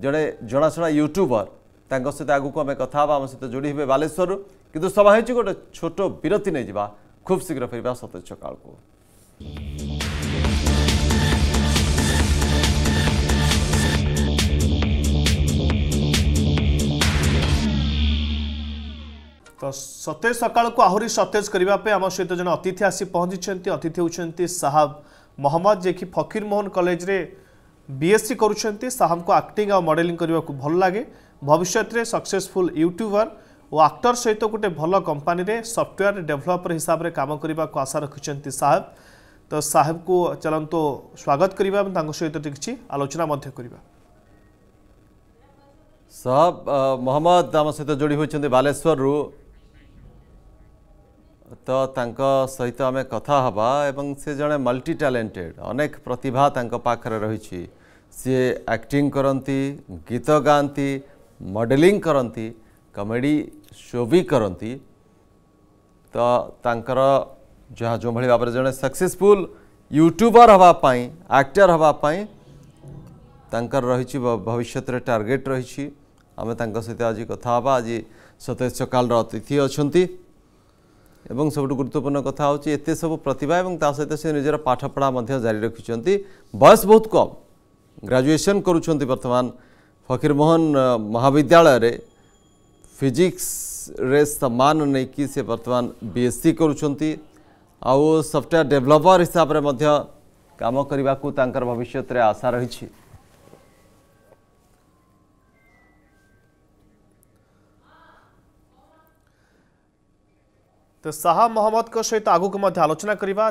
जड़े जनाशुना यूट्यूबर तक सहित आगे आम कथा आम सहित जोड़ी हे बालेश्वर कितु समय हो गोटे छोट विरति नहीं जावा खूब शीघ्र फेर सतेज सकाल को तो सतेज सकाळ को आहरी सतेज करने आम सहित जन अतिथि आसी पहुंची। अतिथि होती साहब मोहम्मद जे कि फकीर मोहन कॉलेज रे बीएससी करुँच। साहब को एक्टिंग और मॉडलिंग करने को भल लगे। भविष्य में सक्सेसफुल यूट्यूबर और एक्टर सहित गोटे भल कंपानी रे सॉफ्टवेयर डेवलपर हिसाब से काम करने को आशा रखिंट साहब। तो साहब को चलंतु स्वागत करवा सहित किसी आलोचना करवा। साहब मोहम्मद आम सहित जोड़ी होती बालेश्वर रु तो सहित आम कथा हवा। एवं से जड़े मल्टी टैलेंटेड अनेक प्रतिभा पाखरे रही। सी एक्टिंग करती, गीत गाती, मॉडलिंग करती, कॉमेडी शो भी करती। तो जहाँ जो भाई भाव जड़े सक्सेसफुल यूट्यूबर हवापाई, एक्टर हवापाई रही भविष्य टार्गेट रही। आम सहित आज कथा हवा। आज सतेज सकाळ अतिथि अच्छा एवं सब गुरुत्वपूर्ण कथा होची एते सब प्रतिभा एवं ता सहित से निजर पाठपढ़ा मध्य जारी रखिछंती। बयस बहुत कम, ग्रेजुएशन करुछंती वर्तमान फकीर मोहन महाविद्यालय रे फिजिक्स रे सम्मान नै कि से वर्तमान बीएससी करुछंती आउ सॉफ्टवेयर डेवलपर हिसाब रे मध्य काम करबा को तांकर भविष्य रे आशा रही छी। तो साहब मोहम्मद को सहित आगुक आलोचना करवा,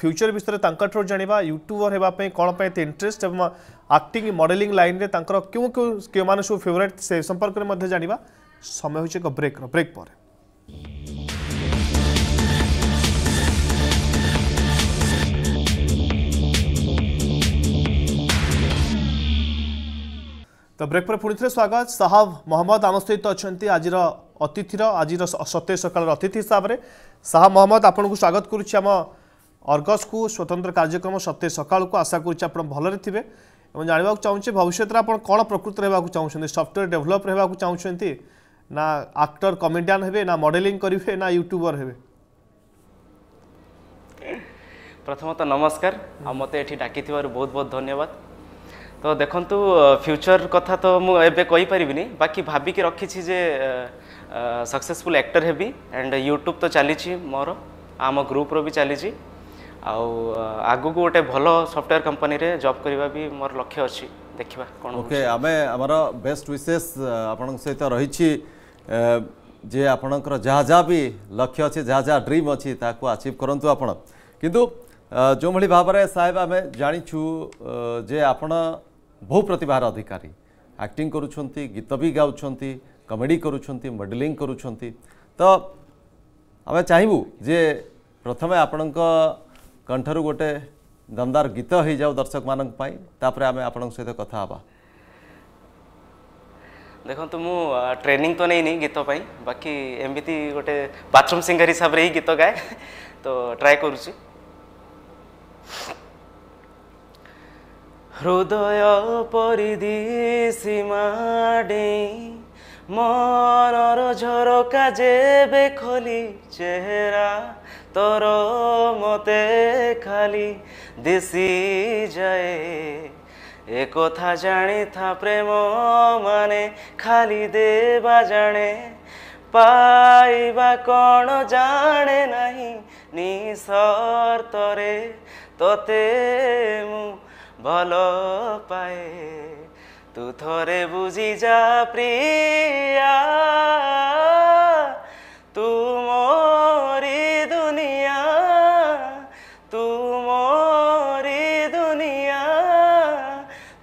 फ्यूचर विषय में जाना, यूट्यूबर होगापी कौन इंटरेस्ट एवं एक्टिंग मॉडलिंग लाइन में क्यों क्यों क्यों मान सब फेवरेट से संपर्क में जाना। समय हो एक ब्रेक, ब्रेक पर तो ब्रेक पर पुणी थे स्वागत। साहब मोहम्मद आम सहित अच्छा आज अतिथिर आज सतेज सकाळ अतिथि हिसाब से साहब मोहम्मद आपन को स्वागत करुच्चे आम अर्गस को स्वतंत्र कार्यक्रम सतेज सकाळ को। आशा करुच्चे आप भलि थे और जानवाक चाहूँचे भविष्य में आप कौन प्रकृत होगा चाहते, सॉफ्टवेयर डेवलपर होगा चाहते ना एक्टर कॉमेडियन हे ना मॉडलिंग करेंगे ना यूट्यूबर हे? प्रथमतः नमस्कार आ मत ये डाक बहुत बहुत धन्यवाद। तो देखंतु फ्यूचर कथा तो मुझे कहीपरि बाकी भाविकी रखी जे सक्सेसफुल एक्टर हेबी एंड यूट्यूब तो चली मोर आम ग्रुप रो भी चली आगु गोटे भल सॉफ्टवेयर कंपनी रे जॉब करवा भी मोर लक्ष्य अच्छी। देखा कौन ओके आम आमर बेस्ट विशेष आपण सहित रही जे आपणकर जहाँ जहाँ भी लक्ष्य अच्छे जहाँ जहाँ ड्रीम अच्छी ताकू अचीव करूँ आपण। किंतु जो भाई भाव में साहेब आम जाचु जे आपण बहु प्रतिभार अधिकारी, एक्टिंग करुँच, गीत भी गाँच, कमेडी करुँच, मॉडलिंग करुँच। तो आम चाहबू जे प्रथम आपण कंठर गोटे दमदार गीत हो जाऊ दर्शक मानी तापर आम आपण सहित कथा हवा। देखो मु ट्रेनिंग तो नहीं गीत बाकी एमती गोटे बाथरूम सिंगर हिसाब से ही गीत गाए तो ट्राए करुँच। हृदय परिधि सीमाडे मनर झरका जेबे खोली चेहरा तोर मते खाली दिसी जाए एक था जाने था प्रेम माने खाली देवा जाने पाइबा कौन जाने नहीं निसर्त रे तोते मु भलो पाए तू थोरे बुझी जा प्रिया तू मोरी दुनिया तू मोरी दुनिया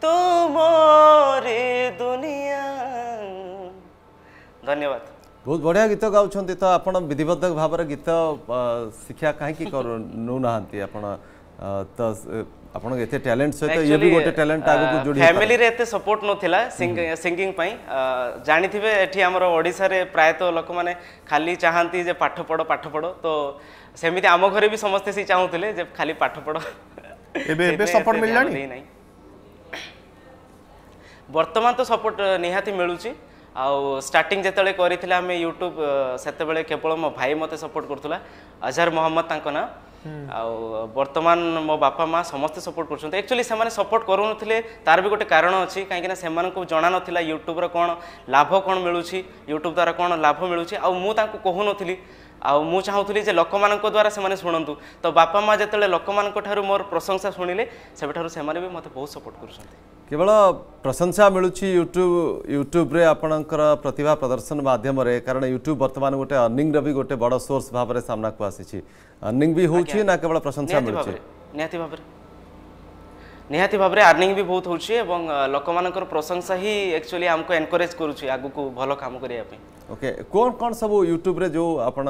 तू मोरी दुनिया। धन्यवाद। बहुत बढ़िया गीत गाँव तो आप विधिबद्ध भाव में गीत शिक्षा कहीं नौना तो आपन एते टैलेंट सहित ये भी गोटे टैलेंट आगो को जोड़ी फैमिली रे एते सपोर्ट नथिला सिंगिंग पई जानि थिबे एठी हमर ओडिसा रे प्राय तो लोक माने खाली चाहंती जे पाठ पढो पाठ पढो तो सेमिति आम घरे भी समस्त से चाहूतिले जे खाली पाठ पढो। एबे एबे सपोर्ट मिललानी वर्तमान तो सपोर्ट निहाती मिलुची आउ स्टार्टिंग जेतले करिथिला हमें यूट्यूब सेते बेले केवल मो भाई मते सपोर्ट करथुला अजहर मोहम्मद तांको ना वर्तमान मो बापा माँ समस्ते सपोर्ट कर एक्चुअली से सपोर्ट करूनथिले तार भी गोटे कारण अच्छी कहीं से जाना नाला यूट्यूब्र कौन लाभ कौन मिलू यूट्यूब द्वारा कौन लाभ मिलू मुझुनि आउ चाहूली लोक मान द्वारा से शुणु तो बापा माँ जिते लोक मान मोर प्रशंसा शुणिले से भी मत बहुत सपोर्ट करवल प्रशंसा मिलू यूट्यूब यूट्यूब्रे आपणकर प्रतिभा प्रदर्शन मध्यम कारण यूट्यूब बर्तमान गोटे अर्निंग भी गोटे बड़ सोर्स भाव में सामना को आसी अर्निंग भी होउछि ना केवल प्रशंसा मिलुछि निहाती भाव निहाती भाव अर्निंग भी बहुत होउछि एवं लोक मानकर प्रशंसा ही एक्चुअली हमको एनकरेज करूछि आगु को भलो काम करिया पे ओके कोन कोन सब यूट्यूब रे जो आपण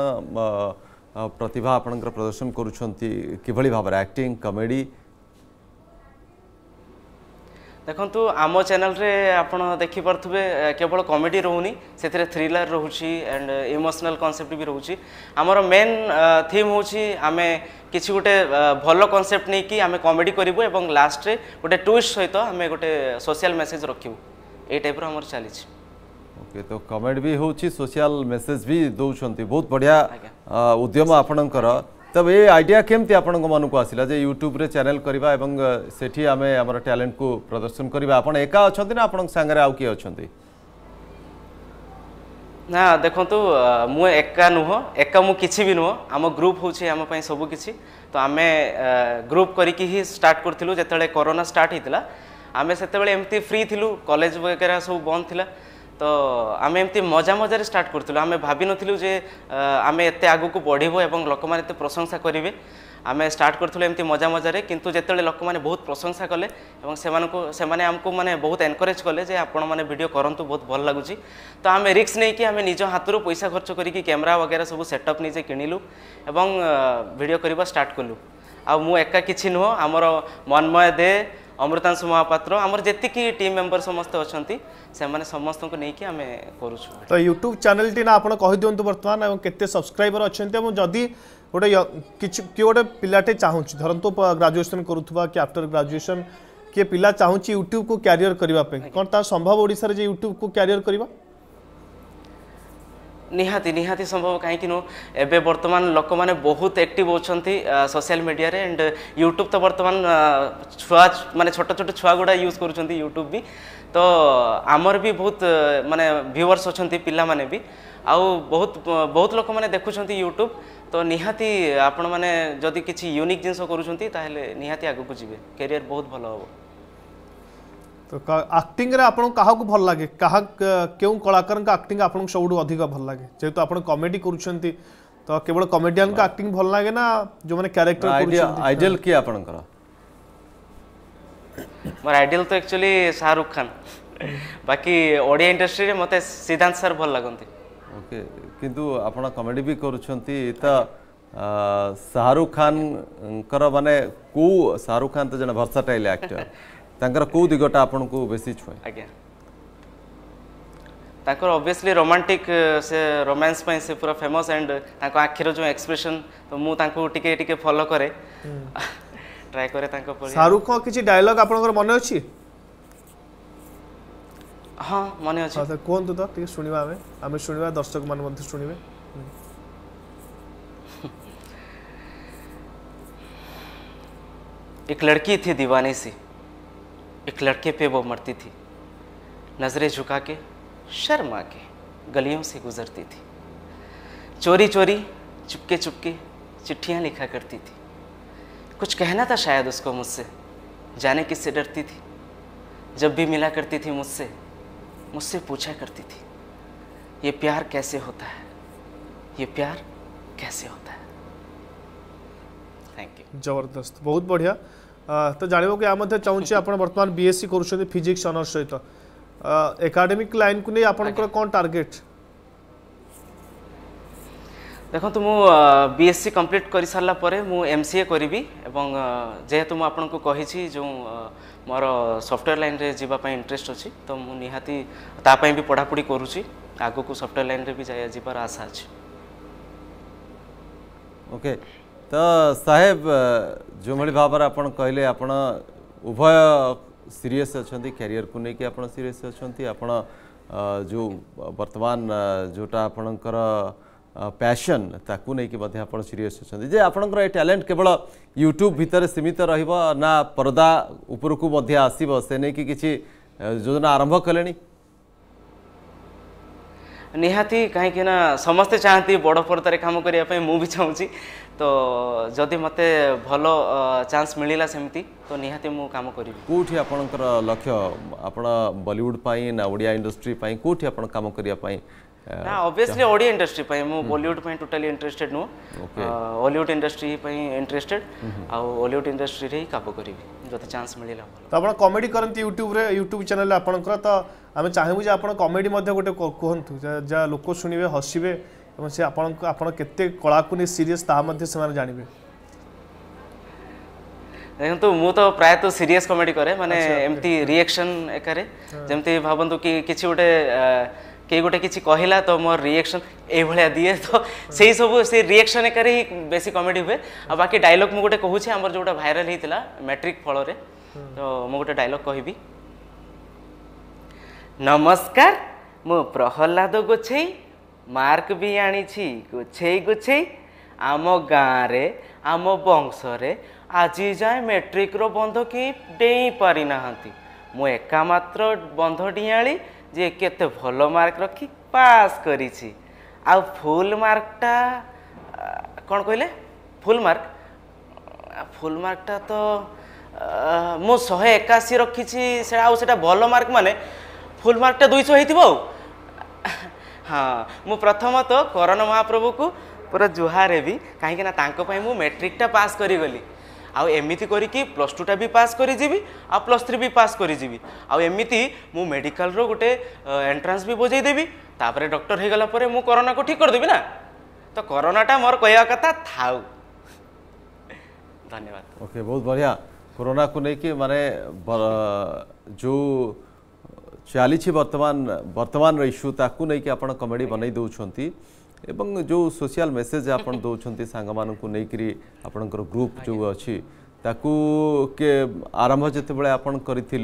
प्रतिभा आपणकर प्रदर्शन करूछंती किभली भाव रे एक्टिंग कॉमेडी देखु आम चैनल रे आप देखिपे केवल कॉमेडी रोनी से थ्रिलर रोचे एंड इमोशनल कॉन्सेप्ट भी रोचे आमर मेन थीम हूँ आम किसी गोटे भल कॉन्सेप्ट नहीं कि आम कॉमेडी करूँ और लास्ट रे गोटे ट्विस्ट सहित आम गोटे सोशल मेसेज रखू ये टाइप रोमर चली ओके तो कॉमेडी भी होची सोशल मेसेज भी दौरान बहुत बढ़िया उद्यम आपणकर तब ये आइडिया केमती आपण मन को आसला यूट्यूब रे चैनल करवा एवं सेठी आमे हमर टैलेंट को प्रदर्शन करवा आपण एका अछंती ना आपण संग रे आउ के अछंती ना देखंतु मु एका नुह एका मु किछि भी नुह आम ग्रुप होछि आम पई सब किछि तो आमे ग्रुप करके ही स्टार्ट करथिलु जेतले कोरोना स्टार्ट हेतला आमे सेतेबेले एम्ति फ्री थिलु कॉलेज वगैरह सब बंद थिला तो आम एमती मजा मजार स्टार्ट करूँ आम भाव नु जे आम एत आग को बढ़ो और लोक मैंने प्रशंसा करेंगे आम स्टार्ट करूँ एमती मजा मजार कितु जो लोक मैंने बहुत प्रशंसा कले से आमको मैंने बहुत एनकरेज कले आपण मैंने वीडियो करूँ बहुत भल लगुच तो आम रिक्स नहीं कि आम निज हाथ पैसा खर्च करके कैमेरा वगैरह सब सेटअप निजे किणिलु एवं वीडियो करवा स्टार्ट कलु आ मु एका किछि नुह आमर मनमय दे अमृतांशु महापात्र आमर जेतिकी टीम मेंबर समस्त अछंती से माने समस्त को नेकी आमे करूछु तो YouTube चैनल टी ना आपण कहि दियंतु वर्तमान एवं केते सब्सक्राइबर अछंती एवं जदी गोटे किछु के गोटे पिलाटे चाहूछु धरंतो ग्रेजुएशन करूथुवा कि आफ्टर ग्रेजुएशन के पिला चाहूछु YouTube को करियर करबा पे कोन ता संभव ओडिसा रे जे YouTube को करियर करबा निहाती निहाती संभव कहीं नो एबे वर्तमान लोक माने बहुत एक्टिव होछंती सोशल मीडिया रे एंड यूट्यूब तो वर्तमान छुआ माने छोट छोट छुआ गुड़ा यूज करूछंती यूट्यूब भी तो आमर भी बहुत माने व्यूअर्स होछंती पिला माने भी आउ बहुत बहुत लोक माने देखुछंती यूट्यूब तो निहाती आपण माने जदी किछि यूनिक जिंस करूछंती ताहेले निहाती आगु को जिवे करियर बहुत भलो हो तो एक्टिंग रे आपन काहा को भल लागे काहा केउ कलाकार का एक्टिंग आपन सबु अधिक भल लागे जेतु आपन कॉमेडी करूछंती तो केवल कॉमेडियन का एक्टिंग भल लागे ना जो माने कैरेक्टर करूछंती आइडियल के आपन करा मोर आइडियल तो एक्चुअली शाहरुख खान बाकी ओडिया इंडस्ट्री रे मते सिद्धांत सर भल लागंती ओके किंतु आपन कॉमेडी भी करूछंती त शाहरुख खान कर माने को शाहरुख खान तो जने वर्सटाइल एक्टर तांकर को दिगटा आपन को बेसी छुए आज्ञा तांकर ऑब्वियसली रोमांटिक से रोमांस पय से पूरा फेमस एंड तांको आखिर जो एक्सप्रेशन तो मु तांको टिके टिके फॉलो करे ट्राई करे तांको पर शाहरुख को किछि डायलॉग आपन को मन अछि हां मन अछि अच्छा कोन तो टिके सुनिबा हमें हमें सुनिबा दर्शक मन मध्ये सुनिबे एक लड़की थी दीवानी सी एक लड़के पे वो मरती थी नजरें झुका के शर्मा के गलियों से गुजरती थी चोरी चोरी चुपके चुपके चिट्ठियां लिखा करती थी कुछ कहना था शायद उसको मुझसे जाने किससे डरती थी जब भी मिला करती थी मुझसे मुझसे पूछा करती थी ये प्यार कैसे होता है ये प्यार कैसे होता है थैंक यू जबरदस्त बहुत बढ़िया आ, तो जानको कि आम चाहूँगी आप बर्तमान बीएससी कर फिजिक्स ऑनर्स सहित एकेडमिक लाइन को नहीं आपनकर कौन टारगेट देखो मु बीएससी कंप्लीट कर सारा पर मु एमसीए करी एवं जेहेतु मु आपन को कहि जो मोर सॉफ्टवेयर लाइन रे जीवा पई इंटरेस्ट अछि तो मु निहाती ता पई भी पढ़ा पढ़ी करूची आगो को सॉफ्टवेयर लाइन रे भी जाय जीवार आशा अछि ओके तो साहेब जो भली भाव आपन कहले आपन उभय सीरीयस अच्छा कैरियर को लेकिन आप सीरीयस अच्छा जो वर्तमान जोटा आपणकर पैशन ताकू नहीं कि आप सीरीयस होती जे आपंकर ये टैलेंट केवल यूट्यूब भितर सीमित रहा पर्दा उपरकू आसब से नहीं कि किसी योजना आरंभ कले निहाती कहीं समस्ते चाहती बड़ पर्दार कम करने मुझे चाहूँगी तो जदि मत भल चान्स मिलला सेमती तो निहाती मु काम करी कोठी आपनकर लक्ष्य आपण बॉलीवुड पाई ना ओडिया इंडस्ट्री पाई कोठी आपण काम करिया पाई ना ऑब्वियसली ओडिया इंडस्ट्री पाई मु बॉलीवुड पाई टोटली इंटरेस्टेड नो हॉलीवुड इंडस्ट्री पाई इंटरेस्टेड आ हॉलीवुड इंडस्ट्री रे काम करिवि जते चांस मिलला तो आपण कॉमेडी करंती YouTube रे YouTube चैनल आपनकर तो आमे चाहेबु जे आपण कॉमेडी मध्ये गोटे कोहंतु जा लोक सुनिबे हसिबे एवं से आपण आपण केते कला कुनी सीरियस ता मध्ये समान जानिबे देखो तो मु तो प्राय तो सीरियस कॉमेडी करे माने एमती रिएक्शन करे जेमती भाबंतु कि किछि गोटे के गोटे किछि कहिला तो मोर रिएक्शन ए भलिया दिए तो सेही सब से रिएक्शन करे बेसी कॉमेडी हुए आ बाकी डायलॉग मु गोटे कहू छी हमर जोटा वायरल हेतिला मैट्रिक फल रे तो मु गोटे डायलॉग कहिबी नमस्कार मु प्रहलाद गोछै मार्क भी आनी छी गुछे गुछे आम गाँ रे आम वंश रे आज जाए मैट्रिक रो बंध के डेई पारी नाहंती मु एका मात्र बंध डियाली जे केते भलो मार्क रखी पास करी छी आ फुल मार्कटा कौन कहले फुल मार्क फुल मार्कटा तो मु शहे एकाशी रखी से भल मार्क माने फुल मार्कटा दुई सौ होइतिबो हाँ मु प्रथम तो करोना महाप्रभु को पूरा जुहार भी कहीं ना मैट्रिकटा पास करगली आमती करके प्लस टूटा भी पास करजी आ प्लस थ्री भी पास करजी आमती मु मेडिकल रो गोटे एंट्रांस भी बुझेदेवी तापर डॉक्टर होगला मु कोरोना को ठीक करदेवी ना तो कोरोनाटा मोर कह कथा था धन्यवाद ओके बहुत बढ़िया कोरोना को लेकिन माने जो चली बर्तमान बर्तमान इश्यू ताकू नहीं कि आपड़ कमेडी बनई दौरान एवं जो सोशल मेसेज आप दौरान सांग मान नहीं कर ग्रुप जो अच्छी ताकू के आरंभ जिते बड़े आपन करते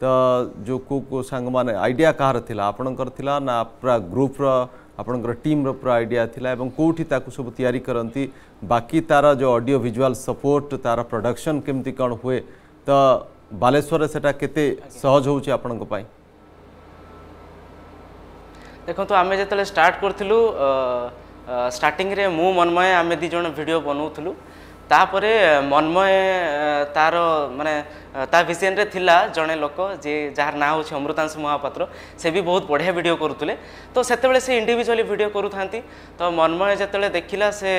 तो जो को, को सांग मान आइडिया कहार थिला आपनकर थिला ना पूरा ग्रुप आपनकर टीम रो पूरा आइडिया थिला एवं कोठी ताकू सब तैयारी करती बाकी तार जो ऑडियो विजुअल सपोर्ट तार प्रोडक्शन केमती कौन हुए तो बालेश्वर सेटा केते सहज होउची आपनक पाई देखो तो आमे जतले स्टार्ट करथिलु स्टार्टिंग रे मु मनमय आमे दी जण वीडियो बनौथिलु तापरे मनमय तार माने ता विजन रे थिला जणे लोक जे जार ना होछि अमृतांश महापात्र से भी बहुत बढ़िया वीडियो करूतले तो सेते बेले से इंडिविजुअली वीडियो करूथांती तो मनमय जतले देखिला से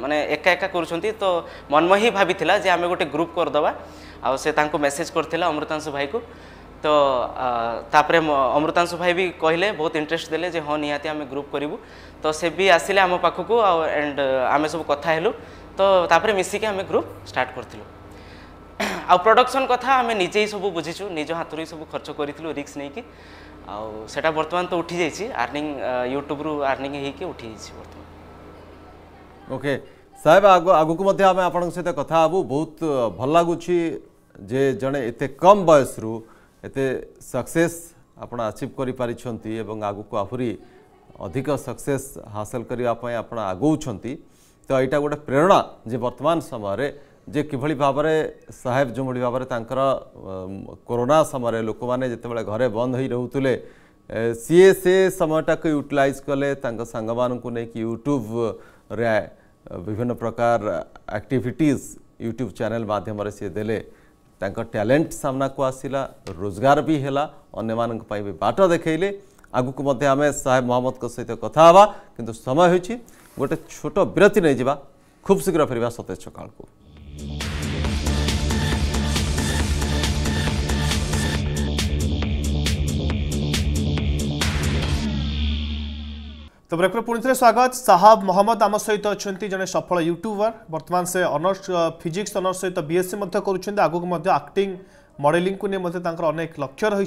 माने एका एका करूछंती तो मनमय ही भाबिथिला जे आमे गोटे ग्रुप कर दबा आ से तांको मैसेज करथिला अमृतांश भाई को तो तापरे अमृतांशु भाई भी कहले बहुत इंटरेस्ट देले जे हाँ निहाती आम ग्रुप करूँ तो से भी आसिले आम पाखकू एंड आम सब कथा हेलु तो तापरे मिसिके आम ग्रुप स्टार्ट करूँ आ प्रोडक्शन कथा आम निजे ही सब बुझीचु निज हाथ सब खर्च करूँ रिक्स नहीं कि आटा बर्तमान तो उठी जाइए आर्निंग यूट्यूब रु आर्निंग होठी बर्तमान ओके साहेब आग आगक आम आपण सहित कथा हूँ बहुत भल लगुच जे जड़े एत कम बयसरू एते सक्सेस आपण अचीव करि परिछंती एवं आगु को आहुरी अधिक सक्सेस हासिल करिया पय आपण आगौछंती तो एटा गोटे प्रेरणा जे वर्तमान समय रे जे किभली भाव रे साहेब जोमडी भाव रे तांकर कोरोना समय रे लोक माने जते बेले घरे बंद होई रहउतले सीए से समयटा को यूटिलाइज कले तांका संग मान को नै कि यूट्यूब रे विभिन्न प्रकार एक्टिविटीज यूट्यूब चैनल माध्यम रे से देले तांका टैलेंट सामना को आसिला रोजगार भी हैला अन्य मानक पाई भी बाट देखले आगु को मध्य आमे साहेब मोहम्मद को सहित कथा हवा किंतु समय होछि गोटे छोट विरति नै जिबा खूब शीघ्र फेरबा सतेज सकाल को तो ब्रेक पर पुणि थे स्वागत साहब मोहम्मद आम सहित अच्छा जड़े सफल यूट्यूबर वर्तमान से ऑनर्स फिजिक्स ऑनर्स सहित बीएससी कर आगुक एक्टिंग मॉडलिंग को नहीं अनेक लक्ष्य रही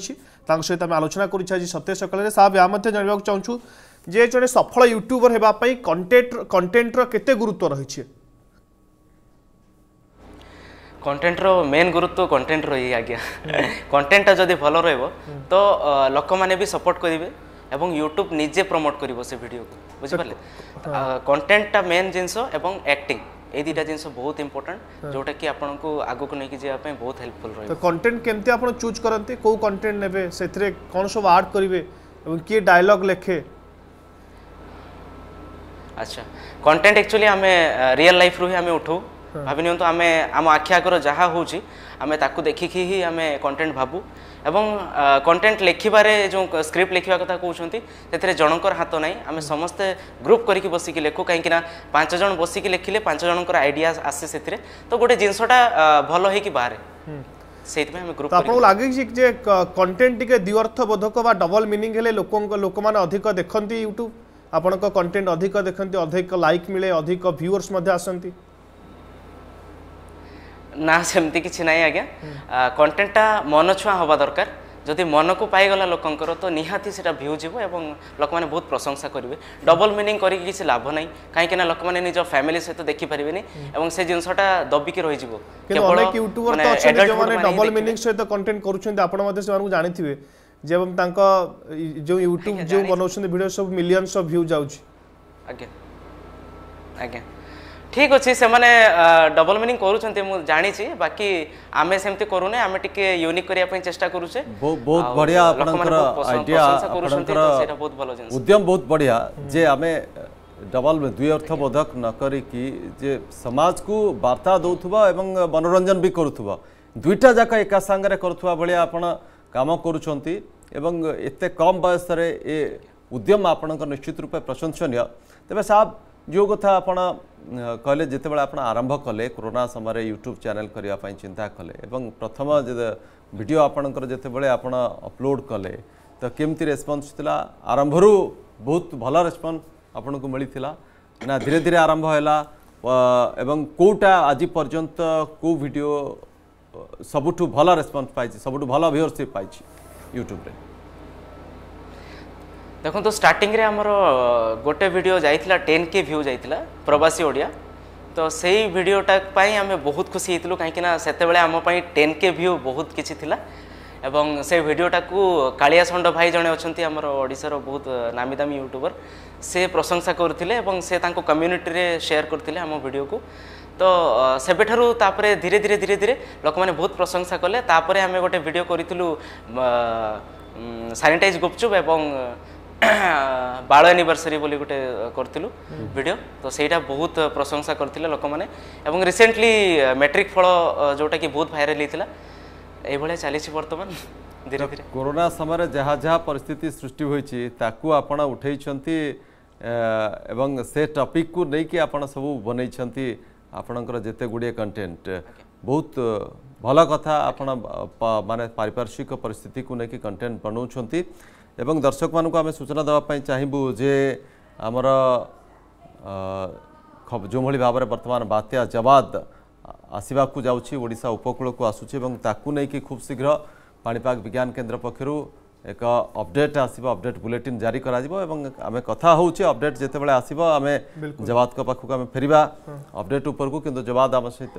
सहित आम आलोचना कर सतेज सकाल साहब यहाँ जानवाक चाहूँ जे जड़े सफल यूट्यूबर होगापी कंटेट कंटेन्ट्र के गुरुत्व रही कंटेन्ट्र मेन गुरुत्व कंटेन्ट रही आज्ञा कंटेन्टा जब भल रो लोक मैंने भी सपोर्ट करेंगे एवं यूट्यूब निजे प्रमोट करिवो से वीडियो को बुझिपाले कंटेंट टा मेन जिनसो एवं एक्टिंग ए दिटा जिनसो बहुत इंपोर्टेंट जोटा कि आपन को आगो को नै कि जे आपन बहुत हेल्पफुल रहै। तो कंटेंट केमते आपन चूज करनते को कंटेंट नेबे सेथरे कोन सब ऐड करिवे एवं के डायलॉग लेखे? अच्छा कंटेंट एक्चुअली हमें रियल लाइफ रु हमें उठो भाभी नियंतु आमे आम आखि आगर जहाँ होची आमे ताकु देखिकी ही आमे कंटेंट भाबू एवं कंटेंट लेखिबारे जो स्क्रिप्ट लेखिबा कथा कहउछंती तेथरे जणकर हाथ नै आमे समस्त ग्रुप करिकि बसिकि लेखो काहेकि ना पांच जण बसिकि लेखिले पांच जणकर आइडिया आसे सेथरे तो गोटे जिंसटा भलो हे कि बारे सेत में हम ग्रुप आपन लागे कि जे कंटेंट टिके द्व्यर्थ बोधक बा डबल मीनिंग हेले लोकन लोक मान अधिक देखंती YouTube आपन को कंटेंट अधिक देखंती अधिक लाइक मिले अधिक व्यूअर्स मध्ये आसंती ना सेमती किसी ना आज्ञा कंटेंटा मन छुआ हवा दरकार जदि मन को पाईगला लोकंकर तो निहाती सेटा भ्यू जीव एवं लोक माने बहुत प्रशंसा करेंगे डबल मीनिंग करिक किसी लाभ ना कहीं ना लोक मैंने निज फैमिली सहित देखी पारे से जिनटा दबिकी रही डबल मीनिंग सहित कंटेंट कर जानते हैं जो यूट्यूब जो बनाऊँ भिड सब मिलियन ऑफ भ्यू जाऊँ आज्ञा आज्ञा ठीक अच्छे से माने डबल मीनिंग करूछंती मु जानि छी बाकी आमे सेमते करूने आमे टिके यूनिक करिया पई चेष्टा करू छे। बहुत बढ़िया आपनकर आईडिया आपनकर बहुत भलो जन उद्यम बहुत बढ़िया जे आमे डबल में दुई अर्थ बोधक न करी की जे समाज को वार्ता दोथुबा एवं मनोरंजन भी करूथुबा दुईटा जाक एका संगे करूथुबा भलिया आपण काम करूछंती एवं एते कम बयस रे ए उद्यम आपनकर निश्चित रूपे प्रशंसनीय। तबे साहब जो कथा आपण कहले जिते बेला आपण आरंभ कले कोरोना समय यूट्यूब चैनल करिया पई चिंता कले एवं प्रथम वीडियो आपनकर जिते बेले आपण अपलोड कले तो केमती रेस्पॉन्स थिला? आरंभ रु बहुत भला रेस्पॉन्स आपण को मिलिथिला ना धीरे धीरे आरंभ हैला एवं कोटा आज पर्यंत को वीडियो सबुठु भला रेस्पॉन्स पाइछि सबुठु भला व्यूअरशिप पाइछि यूट्यूब रे? देखो तो स्टार्टिंग रे हमरो गोटे वीडियो जाइतिला टेन के व्यू जाइतिला प्रवासी ओडिया तो सही वीडियो टाक पाई हमें बहुत खुशी हेतु कहीं सेते बेले हम पाई टेन के व्यू बहुत किछि थिला एवं से वीडियो टाकू कालिया संड भाई जने अछंती हमर ओडिसा रो बहुत नामी दामी यूट्यूबर से प्रशंसा करथिले एवं से तांको कम्युनिटी रे शेयर करथिले हम वीडियो को तो सेबेठारु तापरे धीरे धीरे धीरे धीरे लोक माने बहुत प्रशंसा कले तापरे हमें गोटे वीडियो करितलु सैनिटाइज गुपचुप एवं बाल एनिवर्सरी बोली गोटे करूँ वीडियो तो सहीटा बहुत प्रशंसा करते लोक मैंने एवं रिसेंटली मैट्रिक फल जोटा कि बहुत भाइराल होता ये चली बर्तमान धीरे धीरे कोरोना समय जहाँ जहाँ परिस्थिति सृष्टि होती ताकू आपड़ा उठे एवं से टॉपिक को लेकिन आपड़ सब बन आपणकर जिते गुड़े कंटेंट बहुत भल कथा आपण माने पारिपार्श्विक परिस्थिति को लेकिन कंटेंट बनाऊँच एवं दर्शक मानक आम सूचना देवाई चाहबू जे आमर जो भाई भाव में बर्तमान बात्या जवाद आसवाक जाशा उपकूल को आसूँ ताकूक खूब शीघ्र पाणीपाग विज्ञान केन्द्र पक्षर एक अपडेट आसव अपडेट बुलेटिन जारी करें कथा होपडेट जिते बड़े आसव आम जवाद पाखक आम फेर अपडेट उपरकू कि जवाद आम सहित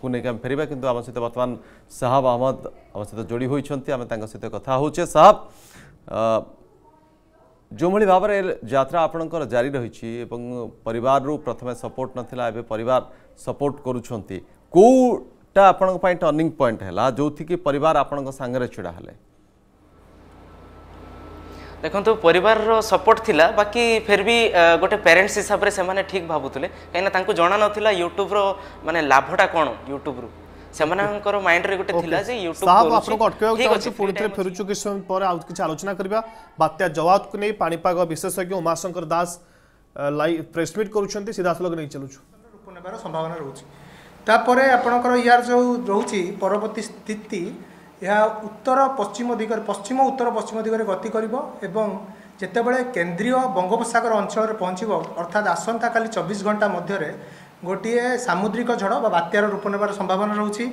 को लेकिन फेर कि आम सहित बर्तमान साहब अहमद आम सहित जोड़ी होती आम सहित कथा होचे। साहब आ, जो भाई भाव यात्रा आपणकर जारी रही एवं परिवार रू प्रथमे सपोर्ट नथिला एबे परिवार सपोर्ट करूछंती कोटा आपण पय टर्निंग पॉइंट हैला जोथि कि परिवार आपण संगे छिड़ा हले? देखो तो परिवार रो सपोर्ट थिला बाकी फिर भी गोटे पेरेंट्स हिसाब रे से माने ठीक भाबुतले कहिना तांको जाना नथिला यूट्यूब रो माने लाभटा कोन यूट्यूब रो सेमानंकर माइंड रे गोटे थिला जे यूट्यूब साहब आपन को अटकेवा चाहू पुणितरे फेरुचु किसम पर आउत कि आलोचना करबा बात्या जवाद को नै पाणीपाग विशेषज्ञ Umashankar Das live press meet करूछंती सीधा सलग नै चलुछु रूपनेबार संभावना रहउची तापर आपनकर यार जो रहउची परवर्ती स्थिति या उत्तर पश्चिम दिगर पश्चिम उत्तर पश्चिम दिगरे गति करबो एवं जेतेबेले केंद्रीय बंगोपसागर अंचल पहुँचो अर्थात आसंता काली चौबीस घंटा मध्य गोटे सामुद्रिक झड़ बात्यार रूप नेबार संभावना रहुछि।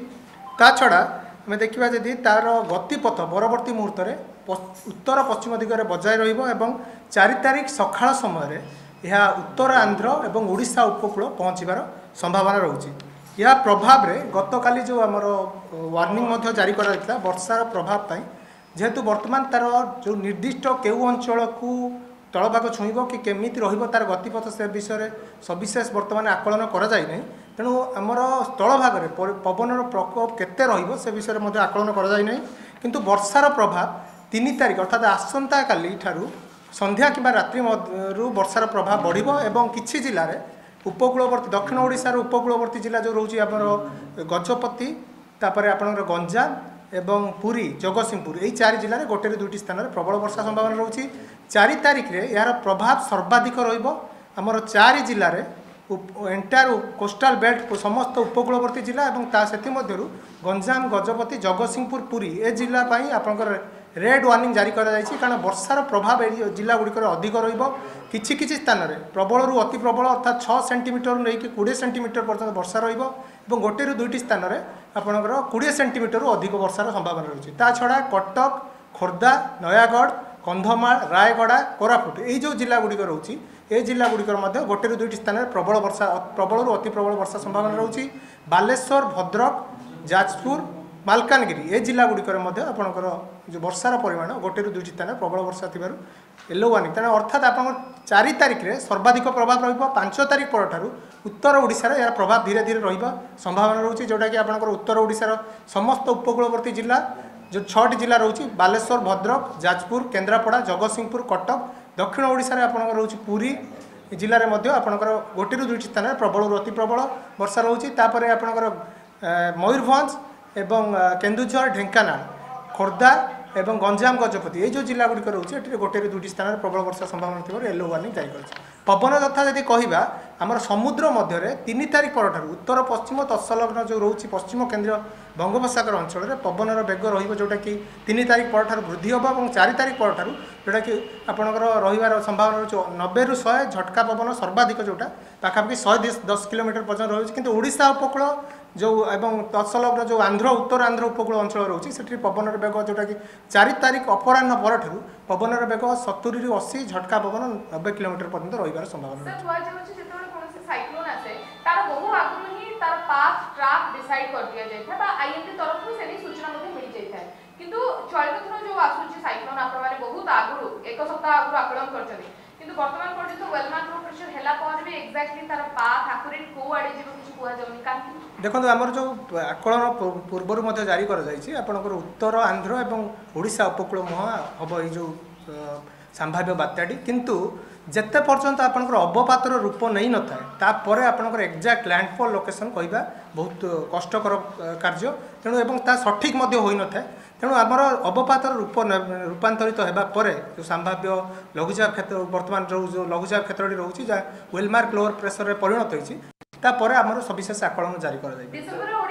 ता छड़ा आम देखा जदि तार गतिपथ परवर्ती मुहूर्त रे उत्तर पश्चिम दिगरे बजाय रहिबो एवं चार तारिख सकाळ समय यह उत्तर आंध्र एवं ओडिशा उपकूल पहुँचबार संभावना रहुछि। या प्रभाव रे गत काली जो आमर वार्निंग जारी करा बर्षार प्रभाव पाई जेहेतु बर्तमान तार जो निर्दिष्ट क्यों अंचल को तलभाग छुईब कि केमी रही गतिपथ से विषय में सविशेष बर्तमान आकलन कर तेणु आमर स्थलभाग में पवन प्रकोप केते रही विषय में आकलन करना किंतु वर्षार प्रभाव तीन तारिख अर्थात आसंता काली संध्या कि रात्रि वर्षार प्रभाव बढ़िबो एवं किछि जिल्ला रे उपकूलवर्ती दक्षिण ओडिशार उपकूलवर्ती जिला जो रोचे आम गजपति तापर आपंकर गंजाम एवं पुरी जगत सिंहपुर यही चार जिले में गोटे दुईट स्थान में प्रबल वर्षा संभावना रही चार तारिख में यार प्रभाव सर्वाधिक रमर चार जिले में एंटायर कोस्टाल बेल्ट समस्त उपकूलवर्ती जिला और गंजाम गजपति जगत सिंहपुर पुरी ए जिलापाई आपंकर रेड वार्निंग जारी करण वर्षार प्रभाव जिला गुड़िकर अधिक रही कि स्थान में प्रबल रू अति प्रबल अर्थात छः सेंटीमीटर नहीं कोड़े सेंटीमीटर पर्यटन वर्षा रोक गोटे दुईट स्थान में आपंकर कोड़े सेंटीमीटर अधिक वर्षार संभावना रही ता छड़ा कटक खोर्धा नयागढ़ कंधमाल रायगड़ा कोरापुट यही जो जिला गुड़िक रोचे ए जिला गुड़िकर गोटे दुईट स्थान में प्रबल वर्षा प्रबल रू अति प्रबल वर्षा संभावना रही बालेश्वर भद्रक जाजपुर मालकानगिरी ए जिला गुड़िकर आपंकर जो वर्षार परिमाण गोटे दुईट स्थान में प्रबल वर्षा थी येलो वार्निंग तेना अर्थात आप चार तारिख में सर्वाधिक प्रभाव रंच तारिख पर उत्तर ओडिशार यार प्रभाव धीरे धीरे रहा संभावना रोचे जोटा कि आपंकर उत्तर ओडिशार समस्त उपकूलवर्ती जिला जो छःटी जिला रोचे बालेश्वर भद्रक जाजपुर केन्द्रापड़ा जगत सिंहपुर कटक दक्षिण ओडिशार आपंकर रोचे पुरी जिले में आपंकर गोटे दुईट स्थान में प्रबल अति प्रबल वर्षा रोचे तापर आपंकर मयूरभंज एवं केन्दुझर ढेंकानाल खोर्धा एवं गंजाम गजपति ये जो जिला गुड़िक रोचे ये गोटे दुईट स्थान में प्रबल वर्षा संभावना थी येलो वार्निंग जारी कर पवन तथा यदि कह आम समुद्र मध्य तीन तारिख पर उत्तर पश्चिम तत्सलग्न जो रोचे पश्चिम केन्द्रीय बंगोपसागर अंचल में पवन बेग रोटा कि तीन तारिख पर वृद्धि हे और चार तारिख पर जोटा कि आपंकर रही संभावना रही नब्बे रु शहे झटका पवन सर्वाधिक जोटा पाखापाखि शहे दस किलोमीटर पर्यटन रही है किंतु ओडिशा उपकूल जो एवं तत्सलग्न जो आंध्र उत्तर आंध्र उपकूल अंचल रोचे से पवन बेग जोटा कि चार तारिख अपराह पर पवन बेग सत्तरी रु अशी झटका पवन नब्बे किलोमीटर पर्यटन रही संभावना देखो आमर जो आकलन पूर्वर जारी कर उत्तर आंध्र एवं ओडिशा उपकूल मुहां हम ये जो संभाव्य बात्याटी किंतु जिते पर्यंत आपंकर अवपातर रूप नहीं न था तापर आपंकर एक्जाक्ट लैंडफॉल लोकेशन कहवा बहुत कष्टकर कार्य तेणु एवं ता सठिक मध्य होई न था तेणु आमर अवपातर रूप रूपांतरित होगापर जो संभाव्य लघुचाप क्षेत्र वर्तमान जो जो लघुचाप क्षेत्र रोचे जहाँ वेलमार्क लोअर प्रेसर में परिणत होती तापर आमर सविशेष आकलन जारी कर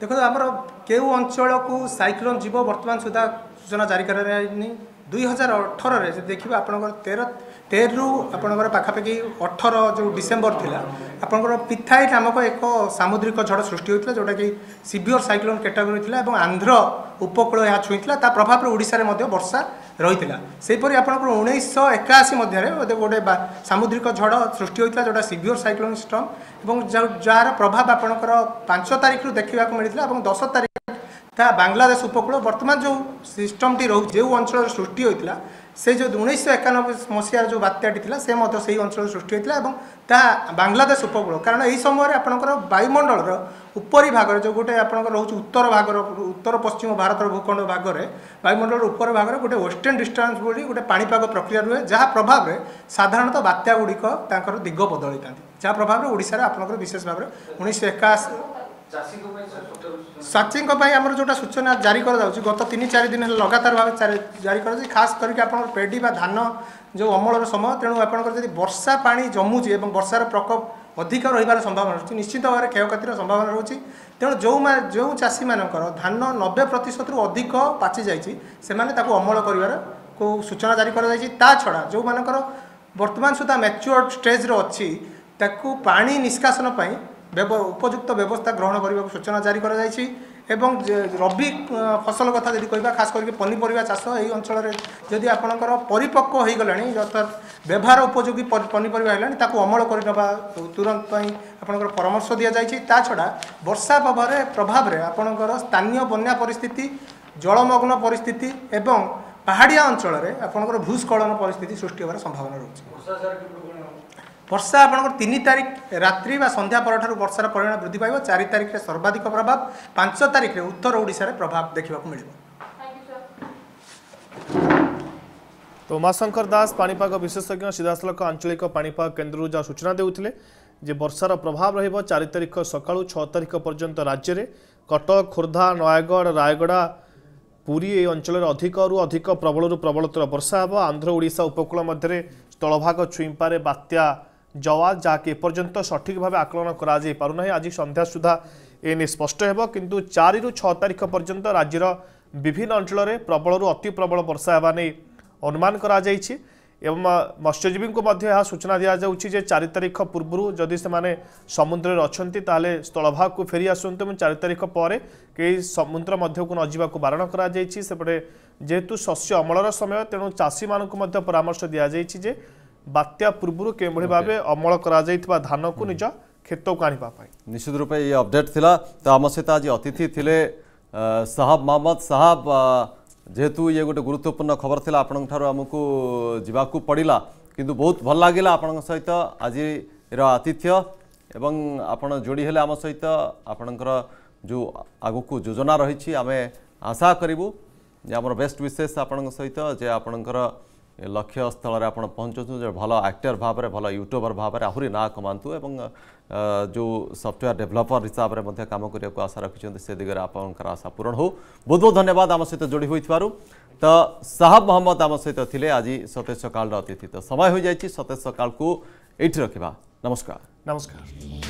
देखो आमर के अंचल को साइक्लोन जीव वर्तमान सुधा सूचना जारी कर दुई हजार अठर से देखिए आपंकर तेरह तेरह रु आपंकर पाखापाखि अठर जो डिसेम्बर थिला आपंकर पिथाई नामक एक सामुद्रिक झड़ सृष्टि होता जोटा कि सीवियर साइक्लोन कैटेगरी थिला एवं आंध्र उपकूल यहाँ छुईला ता प्रभाव ओडिशा में वर्षा रही है सेपरी आपंकर उन्नीस एकाशी मध्य गोटे सामुद्रिक झड़ सृष्टि होता जोटा सीवियर साइक्लोन स्टॉर्म और जार प्रभाव आपंकर पांच तारिख रु देखा मिलता और दस तारिख ता बांग्लादेश उपकूल वर्तमान जो सिस्टमटी रो जो अंचल सृष्टि होता से जो उन्नीस एकानबे मसीहार जो बात्याटी था से मध्य से अंचल सृष्टि होता और ता बांग्लादेश उपकूल कारण यही समय आपंकर वायुमंडल उपरी भाग जो गोटे आपंकर रोच उत्तर भाग उत्तर पश्चिम भारत भूखंड भाग में वायुमंडल उपर भाग में गोटे वेस्टर्न डिस्टर्बांस बोली गोटे पाणीपाग प्रक्रिया रुहे जहाँ प्रभाव में साधारणतः बात्या गुड़िक तांकर दिग बदली था जहाँ प्रभाव में ओडिशा आपंकर विशेष भाव में उन्नीस एकाशी साक्षीों आमर जोटा सूचना जारी कराऊँ गत तीन चार दिन लगातार भाव जारी कर खास करके आप पेड़ी बा धान जो अमल समय तेणु आपंकर जब वर्षा पानी जमुचे और वर्षार प्रकोप अधिक रही संभावना रही निश्चित भाव में क्षयक्षतिर संभावना रही तेणु जो जो चाषी मानकर धान नब्बे प्रतिशत रु अधिक पाचि जाने अमल कर सूचना जारी करा छड़ा जो मानकर वर्तमान सुधा मैच्योर्ड स्टेज अच्छी ताकू पानी निष्कासन उपयुक्त व्यवस्था ग्रहण करने सूचना जारी करा एवं रबी फसल कथा जी कह खास करके पनीपरिया चाष यही अंचल में जदि आपणकर परिपक्व हो गला अर्थात व्यवहार उपयोगी पनीपरिया अमल करने तुरंत आपणकर परामर्श दि जाए। ता छड़ा वर्षा प्रभाव प्रभाव में आपणकर स्थानीय बन्या परिस्थिति जलमग्न परिस्थिति एवं पहाड़िया अंचल में आपंकर भूस्खलन परिस्थिति सृष्टि होवार संभावना रही। वर्षा आपंकर तीन तारिख रात्रि व संध्या पर वर्षार परिमाण वृद्धि पाइब। चार तारिख में सर्वाधिक प्रभाव, पांच तारिख में उत्तर ओडिशा रे प्रभाव देखा मिल। तो उमाशंकर दास पानीपाग विशेषज्ञ सीधासलख आंचलिक पानीपाग केन्द्र जहाँ सूचना देते जे वर्षार प्रभाव रहिबो चार तारिख सकाळु छह तारिख पर्यंत राज्य में कटक खोर्धा नयगढ़ रायगढ़ पूरी ए अंचल अधिक रु अधिक प्रबल प्रबलतर वर्षा हे। आंध्र ओडिशा उपकूल मध्य स्थलभाग छुईंपारे बात्या जवाद जहाँकि एपर्यंत सठिक भाव आकलन करा। आज संध्या सुधा एने स्पष्ट हो किंतु चारि रु छह तारिख पर्यंत राज्यर विभिन्न अंचल में प्रबल रु अति प्रबल वर्षा हेबा नै अनुमान करा जायछि। एवं मत्स्यजीवी को मध्य यह सूचना दि जाउछि जे चार तारिख पूर्व जदि से समुद्र में अच्छी ताले स्थलभाग को फेरी आसतु और चार तारिख पर कई समुद्र मध्य को न जावाक बारण करपटे जेहेतु शस्य अमलर समय तेणु चाषी मानू परामर्श दि जाइए बात्या पूर्व के भाव अमल कर धान को निज क्षेत्र को आने। निश्चित रूप ये अपडेट थिला। तो आम सहित आज अतिथि थे साहब मोहम्मद। साहब जेहेतु ये गोटे गुरुत्वपूर्ण खबर थी आपंठार आमको जावाकू पड़ा किंतु बहुत भल लगे आपण सहित आज आतिथ्य एवं आपण जोड़ी हेले आम सहित आपणकर जो आगको योजना रही आम आशा करूँ आमर बेस्ट विशेष आपण सहित जे आपणकर लक्ष्य स्थल आप पहुँचु भल एक्टर भाव में भल यूट्यूबर भाव में आहरी ना कमातु एवं जो सॉफ्टवेयर डेवलपर हिसाब से काम करने को आशा रखिंट से दिगरे आपंकर आशा पूरण हो। बहुत बहुत धन्यवाद आम सहित जोड़ी हो। तो साहब मोहम्मद आम सहित थिले आज सतेज सकाल अतिथि। तो समय हो जाए सतेज सकाल को ये रखा। नमस्कार। नमस्कार।